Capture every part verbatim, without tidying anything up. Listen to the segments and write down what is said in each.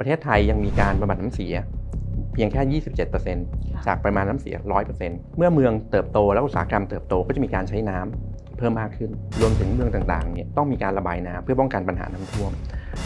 ประเทศไทยยังมีการบำบัดน้ำเสียเพียงแค่ ยี่สิบเจ็ดเปอร์เซ็นต์ จากปริมาณน้ำเสีย หนึ่งร้อยเปอร์เซ็นต์ เมื่อเมืองเติบโตและอุตสาหกรรมเติบโตก็จะมีการใช้น้ำเพิ่มมากขึ้นรวมถึงเมืองต่างๆเนี่ยต้องมีการระบายน้ำเพื่อป้องกันปัญหาน้ำท่วม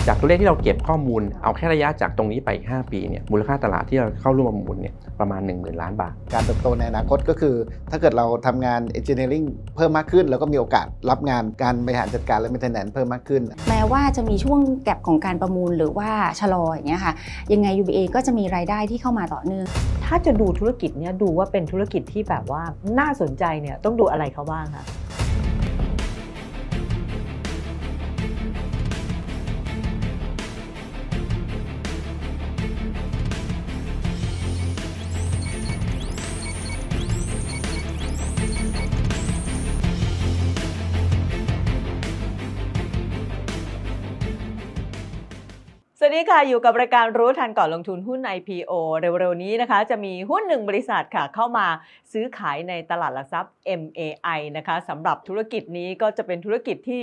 จากตัวเลขที่เราเก็บข้อมูลเอาแค่ระยะจากตรงนี้ไปอีกห้าปีเนี่ยมูลค่าตลาดที่เราเข้าร่วมประมูลเนี่ยประมาณ หนึ่งหมื่น ล้านบาทการเติบโตในอนาคตก็คือถ้าเกิดเราทำงาน engineering เพิ่มมากขึ้นแล้วก็มีโอกาสรับงานการบริหารจัดการและ maintenance เพิ่มมากขึ้นแม้ว่าจะมีช่วงแก็บของการประมูลหรือว่าชะลออย่างเงี้ยค่ะยังไง ยู บี เอ ก็จะมีรายได้ที่เข้ามาต่อเนื่องถ้าจะดูธุรกิจเนี่ยดูว่าเป็นธุรกิจที่แบบว่าน่าสนใจเนี่ยต้องดูอะไรเขาบ้างคะสวัสดีค่ะอยู่กับรายการรู้ทันก่อนลงทุนหุ้น ไอ พี โอ เร็วๆนี้นะคะจะมีหุ้นหนึ่งบริษัทค่ะเข้ามาซื้อขายในตลาดหลักทรัพย์ เอ็ม เอ ไอ นะคะสำหรับธุรกิจนี้ก็จะเป็นธุรกิจที่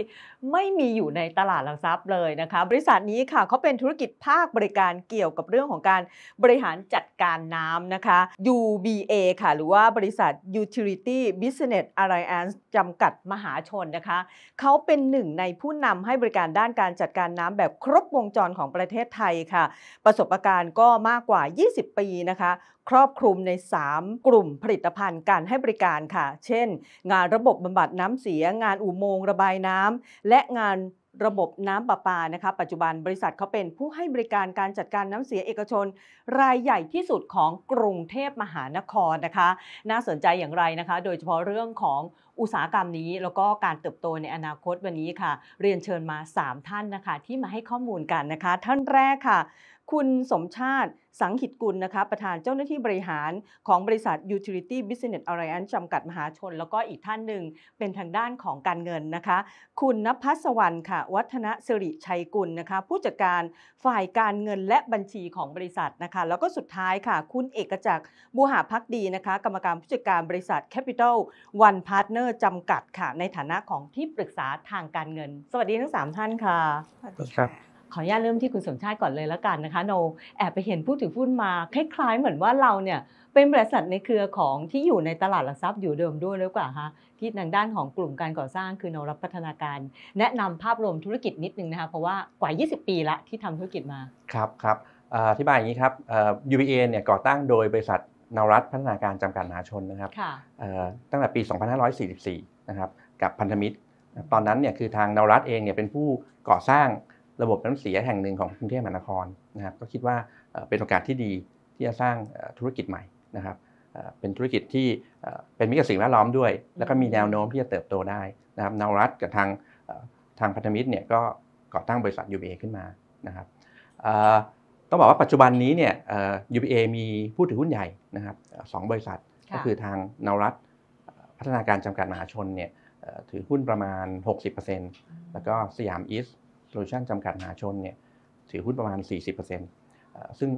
ไม่มีอยู่ในตลาดหลักทรัพย์เลยนะคะบริษัทนี้ค่ะเขาเป็นธุรกิจภาคบริการเกี่ยวกับเรื่องของการบริหารจัดการน้ำนะคะ ยู บี เอ ค่ะหรือว่าบริษัท Utility Business Alliance จำกัดมหาชนนะคะเขาเป็นหนึ่งในผู้นำให้บริการด้านการจัดการน้ำแบบครบวงจรของประเทศไทยค่ะประสบการณ์ก็มากกว่ายี่สิบปีนะคะครอบคลุมในสามกลุ่มผลิตภัณฑ์การให้บริการค่ะเช่นงานระบบบำบัดน้ำเสียงานอุโมงค์ระบายน้ำและงานระบบน้ำประปานะคะปัจจุบันบริษัทเขาเป็นผู้ให้บริการการจัดการน้ำเสียเอกชนรายใหญ่ที่สุดของกรุงเทพมหานครนะคะน่าสนใจอย่างไรนะคะโดยเฉพาะเรื่องของอุตสาหกรรมนี้แล้วก็การเติบโตในอนาคตวันนี้ค่ะเรียนเชิญมาสามท่านนะคะที่มาให้ข้อมูลกันนะคะท่านแรกค่ะคุณสมชาติสังขิตกุลนะคะประธานเจ้าหน้าที่บริหารของบริษัท Utility Business Alliance จำกัดมหาชนแล้วก็อีกท่านหนึ่งเป็นทางด้านของการเงินนะคะคุณณภัสวรรณค่ะวัฒนสิริชัยกุลนะคะผู้จัดการฝ่ายการเงินและบัญชีของบริษัทนะคะแล้วก็สุดท้ายค่ะคุณเอกจักรบุหภักดีนะคะกรรมการผู้จัดการบริษัท Capital One Partner จำกัดค่ะในฐานะของที่ปรึกษาทางการเงินสวัสดีทั้งสามท่านค่ะสวัสดีครับขออนุญาตเริ่มที่คุณสมชาติก่อนเลยแล้วกันนะคะโนแอบไปเห็นผู้ถือหุ้นมาคล้ายๆเหมือนว่าเราเนี่ยเป็นบริษัทในเครือของที่อยู่ในตลาดหลักทรัพย์อยู่เดิมด้วยหรือเปล่าคะที่ทางด้านของกลุ่มการก่อสร้างคือโนรับพัฒนาการแนะนำภาพรวมธุรกิจนิดนึงนะคะเพราะว่ากว่ายี่สิบปีละที่ทำธุรกิจมาครับครับอธิบายอย่างนี้ครับ ยู บี เอ เนี่ยก่อตั้งโดยบริษัทโนรับพัฒนาการจำกัดมหาชนนะครับตั้งแต่ปีสองพันห้าร้อยสี่สิบสี่นะครับกับพันธมิตรตอนนั้นเนี่ยคือทางโนรับเองเนี่ยเป็นผู้ก่อสร้างระบบน้ำเสียแห่งหนึ่งของกรุงเทพมหานครนะครับก็คิดว่าเป็นโอกาสที่ดีที่จะสร้างธุรกิจใหม่นะครับเป็นธุรกิจที่เป็นมิตรกับสิ่งแวดล้อมด้วยแล้วก็มีแนวโน้มที่จะเติบโตได้นะครับนาวรัตกับทางทางพันธมิตรเนี่ยก็ก่อตั้งบริษัท ยู บี เอ ขึ้นมานะครับต้องบอกว่าปัจจุบันนี้เนี่ย ยู บี เอ มีผู้ถือหุ้นใหญ่นะครับสองบริษัทก็คือทางนาวรัตพัฒนาการจำกัดมหาชนเนี่ยถือหุ้นประมาณ หกสิบเปอร์เซ็นต์ แล้วก็สยามอีสโซลูชันจำกัดมหาชนเนี่ยถือหุ้นประมาณ สี่สิบเปอร์เซ็นต์ ซึ่ง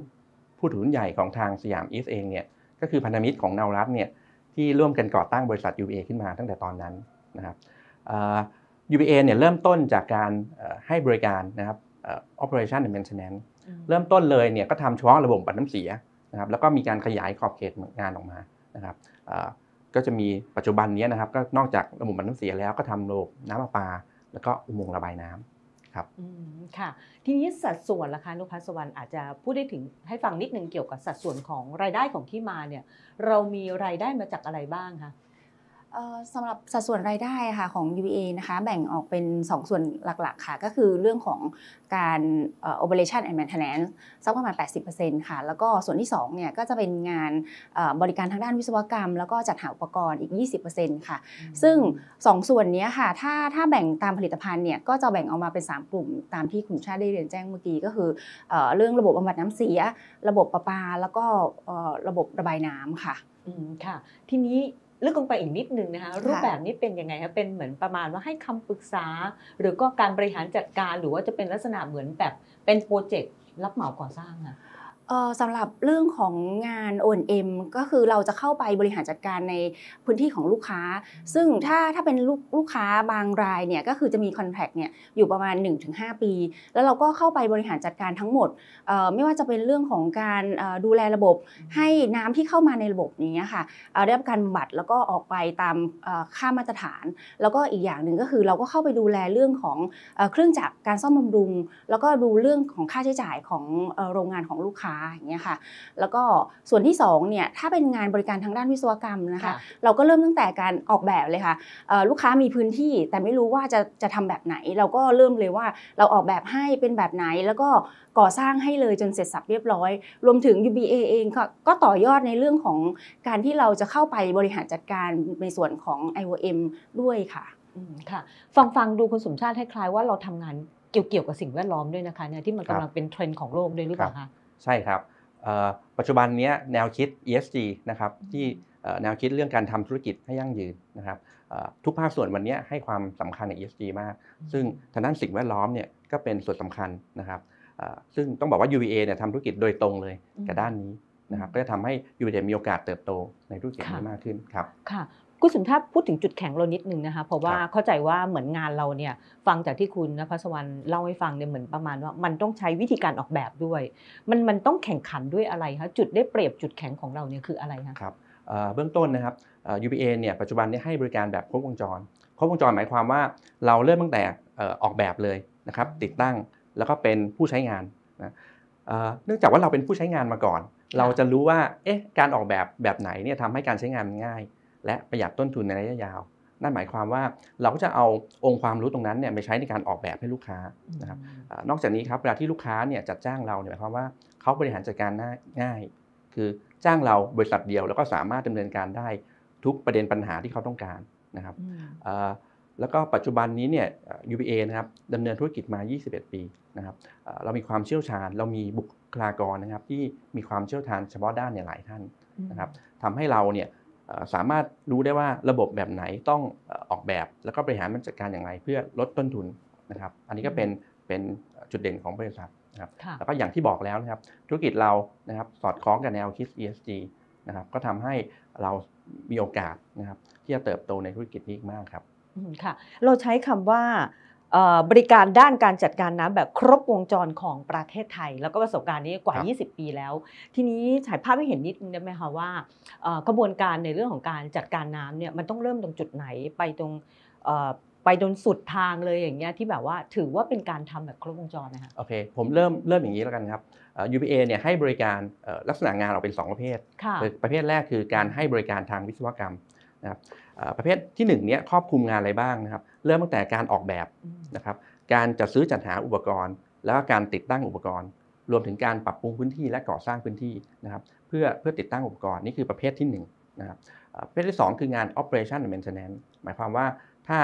ผู้ถือหุ้นใหญ่ของทางสยามอีสเองเนี่ยก็คือพันธมิตรของนาวรัตน์เนี่ยที่ร่วมกันก่อตั้งบริษัท ยู บี เอ ขึ้นมาตั้งแต่ตอนนั้นนะครับ ยู บี เอ เนี่ยเริ่มต้นจากการให้บริการนะครับ operation and maintenance เริ่มต้นเลยเนี่ยก็ทำเฉพาะระบบบำบัดน้ำเสียนะครับแล้วก็มีการขยายขอบเขตงานออกมานะครับก็จะมีปัจจุบันนี้นะครับก็นอกจากระบบบำบัดน้ำเสียแล้วก็ทำระบบน้ำประปาแล้วก็อุโมงค์ระบายน้ำครับค่ะทีนี้สัดส่วนราคานุพัสวรรณอาจจะพูดได้ถึงให้ฟังนิดนึงเกี่ยวกับสัดส่วนของรายได้ของที่มาเนี่ยเรามีรายได้มาจากอะไรบ้างคะสำหรับสัดส่วนรายได้ค่ะของ ยู บี เอ นะคะแบ่งออกเป็นสองส่วนหลักๆค่ะก็คือเรื่องของการ operation and maintenance สักประมาณ แปดสิบเปอร์เซ็นต์ ค่ะแล้วก็ส่วนที่สองเนี่ยก็จะเป็นงานบริการทางด้านวิศวกรรมแล้วก็จัดหาอุปกรณ์อีก ยี่สิบเปอร์เซ็นต์ ค่ะซึ่งสองส่วนนี้ค่ะถ้าถ้าแบ่งตามผลิตภัณฑ์เนี่ยก็จะแบ่งออกมาเป็นสามกลุ่มตามที่คุณชาติได้เรียนแจ้งเมื่อกี้ก็คือเรื่องระบบบำบัดน้ำเสียระบบประปาแล้วก็ระบบระบายน้ำค่ะอืมค่ะทีนี้ลึกลงไปอีกนิดนึงนะคะรูปแบบนี้เป็นยังไงคะเป็นเหมือนประมาณว่าให้คำปรึกษาหรือก็การบริหารจัดการหรือว่าจะเป็นลักษณะเหมือนแบบเป็นโปรเจกต์รับเหมาก่อสร้างอะ สำหรับเรื่องของงาน โอ แอนด์ เอ็ม ก็คือเราจะเข้าไปบริหารจัดการในพื้นที่ของลูกค้าซึ่งถ้าถ้าเป็นลูกลูกค้าบางรายเนี่ยก็คือจะมีคอนแทคเนี่ยอยู่ประมาณ หนึ่งถึงห้า ปีแล้วเราก็เข้าไปบริหารจัดการทั้งหมดไม่ว่าจะเป็นเรื่องของการดูแลระบบให้น้ำที่เข้ามาในระบบนี้ค่ะได้รับการบำบัดแล้วก็ออกไปตามค่ามาตรฐานแล้วก็อีกอย่างหนึ่งก็คือเราก็เข้าไปดูแลเรื่องของเครื่องจักรการซ่อมบำรุงแล้วก็ดูเรื่องของค่าใช้จ่ายของโรงงานของลูกค้าอย่างเงี้ยค่ะแล้วก็ส่วนที่สองเนี่ยถ้าเป็นงานบริการทางด้านวิศวกรรมนะคะเราก็เริ่มตั้งแต่การออกแบบเลยค่ะลูกค้ามีพื้นที่แต่ไม่รู้ว่าจะจะทำแบบไหนเราก็เริ่มเลยว่าเราออกแบบให้เป็นแบบไหนแล้วก็ก่อสร้างให้เลยจนเสร็จสรรพเรียบร้อยรวมถึง ยู บี เอ เองก็ต่อยอดในเรื่องของการที่เราจะเข้าไปบริหารจัดการในส่วนของ ไอ โอ เอ็ม ด้วยค่ะค่ะฟังฟังดูคุณสมชาติคล้ายๆว่าเราทำงานเกี่ยวเกี่ยวกับสิ่งแวดล้อมด้วยนะคะเนี่ยที่มันกำลังเป็นเทรนด์ของโลกด้วยหรือเปล่าคะใช่ครับปัจจุบันนี้แนวคิด อี เอส จี นะครับที่แนวคิดเรื่องการทำธุรกิจให้ยั่งยืนนะครับทุกภาคส่วนวันนี้ให้ความสำคัญใน อี เอส จี มากซึ่งทางด้านสิ่งแวดล้อมเนี่ยก็เป็นส่วนสำคัญนะครับซึ่งต้องบอกว่า ยู บี เอ เนี่ยทำธุรกิจโดยตรงเลยกับด้านนี้นะครับก็จะทำให้ ยู บี เอ มีโอกาสเติบโตในธุรกิจนี้มากขึ้นครับค่ะคุณสมชาติพูดถึงจุดแข็งเรานิดนึงนะคะเพราะว่าเข้าใจว่าเหมือนงานเราเนี่ยฟังจากที่คุณนภัสวรรณเล่าให้ฟังเนี่ยเหมือนประมาณว่ามันต้องใช้วิธีการออกแบบด้วยมันมันต้องแข่งขันด้วยอะไรคะจุดได้เปรียบจุดแข็งของเราเนี่ยคืออะไรคะครับเบื้องต้นนะครับ ยู บี เอ เนี่ยปัจจุบันนี้ให้บริการแบบครบวงจรครบวงจรหมายความว่าเราเริ่มตั้งแต่ออกแบบเลยนะครับติดตั้งแล้วก็เป็นผู้ใช้งานนะเนื่องจากว่าเราเป็นผู้ใช้งานมาก่อนเราจะรู้ว่าเอ๊ะการออกแบบแบบไหนเนี่ยทำให้การใช้งานง่ายและประหยัดต้นทุนในระยะยาวนั่นหมายความว่าเราก็จะเอาองค์ความรู้ตรงนั้นเนี่ยไปใช้ในการออกแบบให้ลูกค้านะครับนอกจากนี้ครับเวลาที่ลูกค้าเนี่ยจัดจ้างเราเนี่ยหมายความว่าเขาบริหารจัดการง่ายคือจ้างเราบริษัทเดียวแล้วก็สามารถดำเนินการได้ทุกประเด็นปัญหาที่เขาต้องการนะครับแล้วก็ปัจจุบันนี้เนี่ย ยู บี เอ นะครับดำเนินธุรกิจมายี่สิบเอ็ดปีนะครับเรามีความเชี่ยวชาญเรามีบุคลากรนะครับที่มีความเชี่ยวชาญเฉพาะด้านเนี่ยหลายท่านนะครับทำให้เราเนี่ยสามารถรู้ได้ว่าระบบแบบไหนต้องออกแบบแล้วก็บริหารจัดการอย่างไรเพื่อลดต้นทุนนะครับอันนี้ก็เป็นเป็นจุดเด่นของบริษัทนะครับแล้วก็อย่างที่บอกแล้วนะครับธุรกิจเรานะครับสอดคล้องกับแนวคิด อี เอส จี นะครับก็ทำให้เรามีโอกาสนะครับที่จะเติบโตในธุรกิจนี้มากครับค่ะเราใช้คำว่าบริการด้านการจัดการน้ำแบบครบวงจรของประเทศไทยแล้วก็ประสบการณ์นี้กว่ายี่สิบปีแล้วทีนี้ฉายภาพให้เห็นนิดนึงได้ไหมคะว่ากระบวนการในเรื่องของการจัดการน้ำเนี่ยมันต้องเริ่มตรงจุดไหนไปตรงไปจนสุดทางเลยอย่างเงี้ยที่แบบว่าถือว่าเป็นการทำแบบครบวงจรนะคะโอเคผมเริ่มเริ่มอย่างนี้แล้วกันครับ ยู บี เอ เนี่ยให้บริการลักษณะงานออกเป็นสองประเภทประเภทแรกคือการให้บริการทางวิศวกรรมนะครับประเภทที่หนึ่งเนี่ยครอบคลุมงานอะไรบ้างนะครับเริ่มตั้งแต่การออกแบบนะครับการจัดซื้อจัดหาอุปกรณ์แล้วก็การติดตั้งอุปกรณ์รวมถึงการปรับปรุงพื้นที่และก่อสร้างพื้นที่นะครับเพื่อเพื่อติดตั้งอุปกรณ์นี่คือประเภทที่หนึ่งนะครับประเภทที่สองคืองาน operation and maintenance หมายความว่าถ้า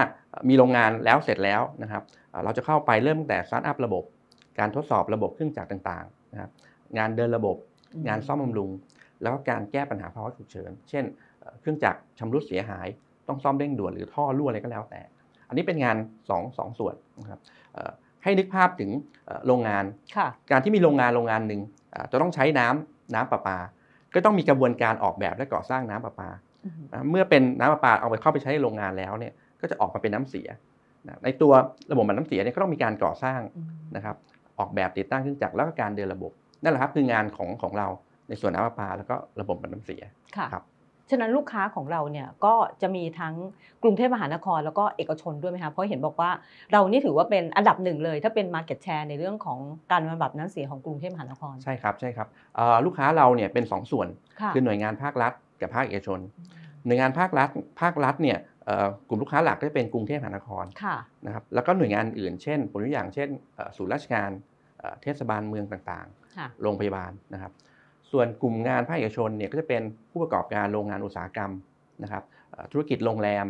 มีโรงงานแล้วเสร็จแล้วนะครับเราจะเข้าไปเริ่มตั้งแต่ start up ระบบการทดสอบระบบเครื่องจักรต่างๆนะครับงานเดินระบบงานซ่อมบำรุงแล้วก็การแก้ปัญหาภาวะฉุกเฉินเช่นเครื่องจักรชำรุดเสียหายต้องซ่อมเร่งด่วนหรือท่อรั่วอะไรก็แล้วแต่อันนี้เป็นงานสองสองส่วนนะครับให้นึกภาพถึงโรงงานการที่มีโรงงานโรงงานหนึ่งจะต้องใช้น้ำน้ำประปาก็ต้องมีกระบวนการออกแบบและก่อสร้างน้ำประปาเมื่อเป็นน้ำประปาเอาไปเข้าไปใช้ในโรงงานแล้วเนี่ยก็จะออกมาเป็นน้ำเสียในตัวระบบมันน้ำเสียเนี่ยก็ต้องมีการก่อสร้างนะครับออกแบบติดตั้งเครื่องจักรแล้วก็การเดินระบบนั่นแหละครับคืองานของของเราในส่วนน้ำประปาแล้วก็ระบบมันน้ำเสียครับฉะนั้นลูกค้าของเราเนี่ยก็จะมีทั้งกรุงเทพมหานครแล้วก็เอกชนด้วยไหมคะเพราะเห็นบอกว่าเรานี่ถือว่าเป็นอันดับหนึ่งเลยถ้าเป็น market share ในเรื่องของการบำบัดน้ำเสียของกรุงเทพมหานครใช่ครับใช่ครับลูกค้าเราเนี่ยเป็นสองส่วนคือหน่วยงานภาครัฐกับภาคเอกชนหน่วยงานภาครัฐภาครัฐเนี่ยกลุ่มลูกค้าหลักก็จะเป็นกรุงเทพมหานครนะครับแล้วก็หน่วยงานอื่นเช่นตัวอย่างเช่นศูนย์ราชการเทศบาลเมืองต่างๆโรงพยาบาลนะครับส่วนกลุ่มงานภาคเอกชนเนี่ยก็จะเป็นผู้ประกอบการโรงงานอุตสาหกรรมนะครับธุรกิจโรงแรม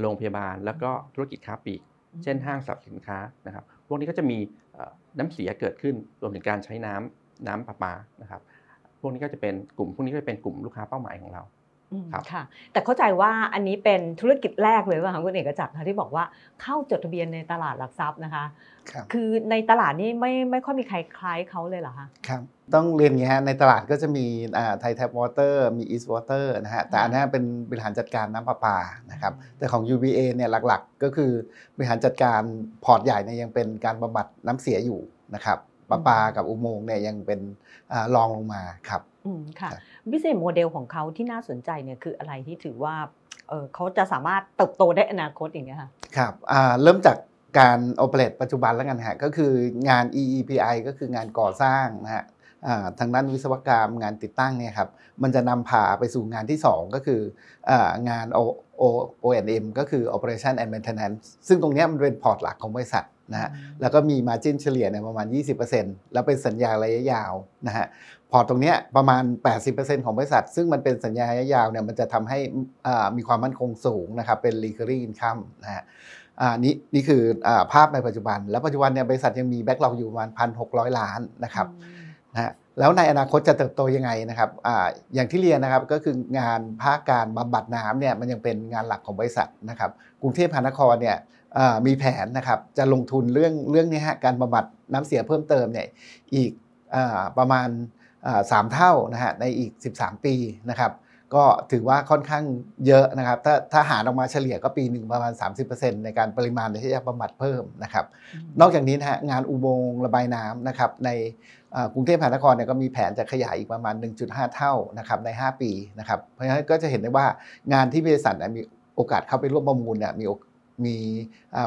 โรงพยาบาลแล้วก็ธุรกิจค้าปลีกเช่นห้างสรรพสินค้านะครับพวกนี้ก็จะมีน้ำเสียเกิดขึ้นรวมถึงการใช้น้ำน้ำประปานะครับพวกนี้ก็จะเป็นกลุ่มพวกนี้ก็จะเป็นกลุ่มลูกค้าเป้าหมายของเรา ครับค่ะแต่เข้าใจว่าอันนี้เป็นธุรกิจแรกเลยว่าคุณเอกจักรค่ะที่บอกว่าเข้าจดทะเบียนในตลาดหลักทรัพย์นะคะคือในตลาดนี่ไม่ไม่ค่อยมีใครคล้ายเขาเลยเหรอคะครับต้องเรียนอย่างนี้ฮะในตลาดก็จะมีไทยแทปวอเตอร์มีอีสต์วอเตอร์นะฮะแต่อันนี้เป็นบริหารจัดการน้ำประปานะครับแต่ของ ยู บี เอ เนี่ยหลักๆก็คือบริหารจัดการพอร์ตใหญ่เนี่ยยังเป็นการบำบัดน้ำเสียอยู่นะครับประปากับอุโมงค์เนี่ยยังเป็นรองลงมาครับอืมค่ะบิสซิเนสโมเดลของเขาที่น่าสนใจเนี่ยคืออะไรที่ถือว่าเขาจะสามารถเติบโตได้อนาคตอย่างเงี้ยค่ะครับเริ่มจากการโอเปเรตปัจจุบันแล้วกันฮะก็คืองาน อี อี พี ไอ ก็คืองานก่อสร้างนะฮะทางด้านวิศวกรรมงานติดตั้งเนี่ยครับมันจะนำพาไปสู่งานที่สองก็คืองาน โอ แอนด์ เอ็ม ก็คือ Operation and Maintenance ซึ่งตรงนี้มันเป็นพอร์ตหลักของบริษัทนะฮะแล้วก็มี margin เฉลี่ยเนี่ยประมาณ ยี่สิบเปอร์เซ็นต์ แล้วเป็นสัญญาระยะยาวนะฮะพอตรงเนี้ยประมาณ แปดสิบเปอร์เซ็นต์ ของบริษัทซึ่งมันเป็นสัญญาระยะยาวเนี่ยมันจะทำให้มีความมั่นคงสูงนะครับเป็น recurring income นะฮะนี่นี่คือภาพในปัจจุบันแล้วปัจจุบันเนี่ยบริษัทยังมี backlog อยู่ประมาณ หนึ่งพันหกร้อย ล้านนะครับนะแล้วในอนาคตจะเติบโตยังไงนะครับ อ, อย่างที่เรียนนะครับก็คืองานภาคการบำบัดน้ำเนี่ยมันยังเป็นงานหลักของบริษัทนะครับกรุงเทพมหานครเนี่ยมีแผนนะครับจะลงทุนเรื่องเรื่องนี้ฮะการบำบัดน้ำเสียเพิ่มเติมเนี่ยอีกประมาณสามเท่านะฮะในอีกสิบสามปีนะครับก็ถือว่าค่อนข้างเยอะนะครับถ้าถ้าหารออกมาเฉลี่ยก็ปีหนึ่งประมาณ สามสิบเปอร์เซ็นต์ ในการปริมาณที่จะบำบัดเพิ่มนะครับนอกจากนี้นะฮะงานอุโมงค์ระบายน้ำนะครับในกรุงเทพมหานครเนี่ยก็มีแผนจะขยายอีกประมาณ หนึ่งจุดห้า เท่านะครับในห้าปีนะครับเพราะฉะนั้นก็จะเห็นได้ว่างานที่บริษัทมีโอกาสเข้าไปร่วมประมูลเนี่ยมีมี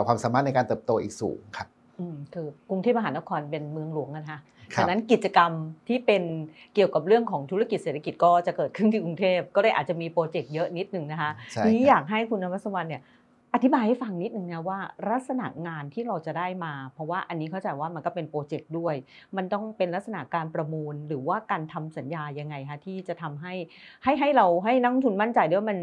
ความสามารถในการเติบโตอีกสูงครับคือกรุงเทพมหานครเป็นเมืองหลวงนะคะฉะนั้นกิจกรรมที่เป็นเกี่ยวกับเรื่องของธุรกิจเศรษฐกิจก็จะเกิดขึ้นที่กรุงเทพก็ได้อาจจะมีโปรเจกต์เยอะนิดนึงนะคะทีนี้อยากให้คุณนวัสวรรณเนี่ยอธิบายให้ฟังนิดนึงนะว่าลักษณะงานที่เราจะได้มาเพราะว่าอันนี้เข้าใจว่ามันก็เป็นโปรเจกต์ด้วยมันต้องเป็นลักษณะการประมูลหรือว่าการทำสัญญายังไงคะที่จะทำให้ให้ให้เราให้นักลงทุนมั่นใจด้วยมัน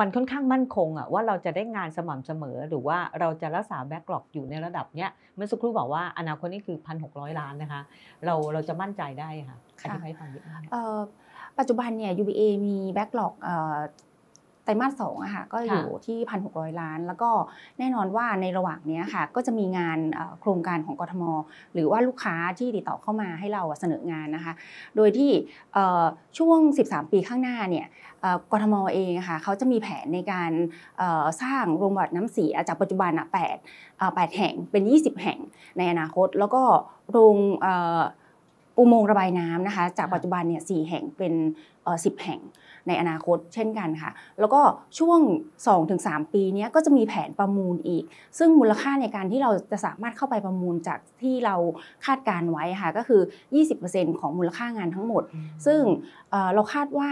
มันค่อนข้างมั่นคงอะว่าเราจะได้งานสม่ำเสมอหรือว่าเราจะรักษาแบ็คกรอบอยู่ในระดับเนี้ยเมื่อสักครู่บอกว่าอนาคตนี่คือ หนึ่งพันหกร้อย ล้านนะคะเราเราจะมั่นใจได้ค่ะอธิบายให้ฟังนิดนึงปัจจุบันเนี่ย ยู บี เอ มีแบ็คกรอบไตรมาสสองอะค่ะก็อยู่ที่ หนึ่งพันหกร้อย ล้านแล้วก็แน่นอนว่าในระหว่างนี้ค่ะก็จะมีงานโครงการของกทมหรือว่าลูกค้าที่ติดต่อเข้ามาให้เราเสนองานนะคะโดยที่ช่วงสิบสามปีข้างหน้าเนี่ยกทมเองค่ะเขาจะมีแผนในการสร้างโรงบำบัดน้ำเสียจากปัจจุบันแปดแห่งเป็นยี่สิบแห่งในอนาคตแล้วก็โรงอุโมงค์ระบายน้ำนะคะจากปัจจุบันเนี่ยสี่แห่งเป็นสิบแห่งในอนาคตเช่นกันค่ะแล้วก็ช่วง สองถึงสาม ปีนี้ก็จะมีแผนประมูลอีกซึ่งมูลค่าในการที่เราจะสามารถเข้าไปประมูลจากที่เราคาดการไว้ค่ะก็คือ ยี่สิบเปอร์เซ็นต์ ของมูลค่างานทั้งหมดซึ่งเราคาดว่า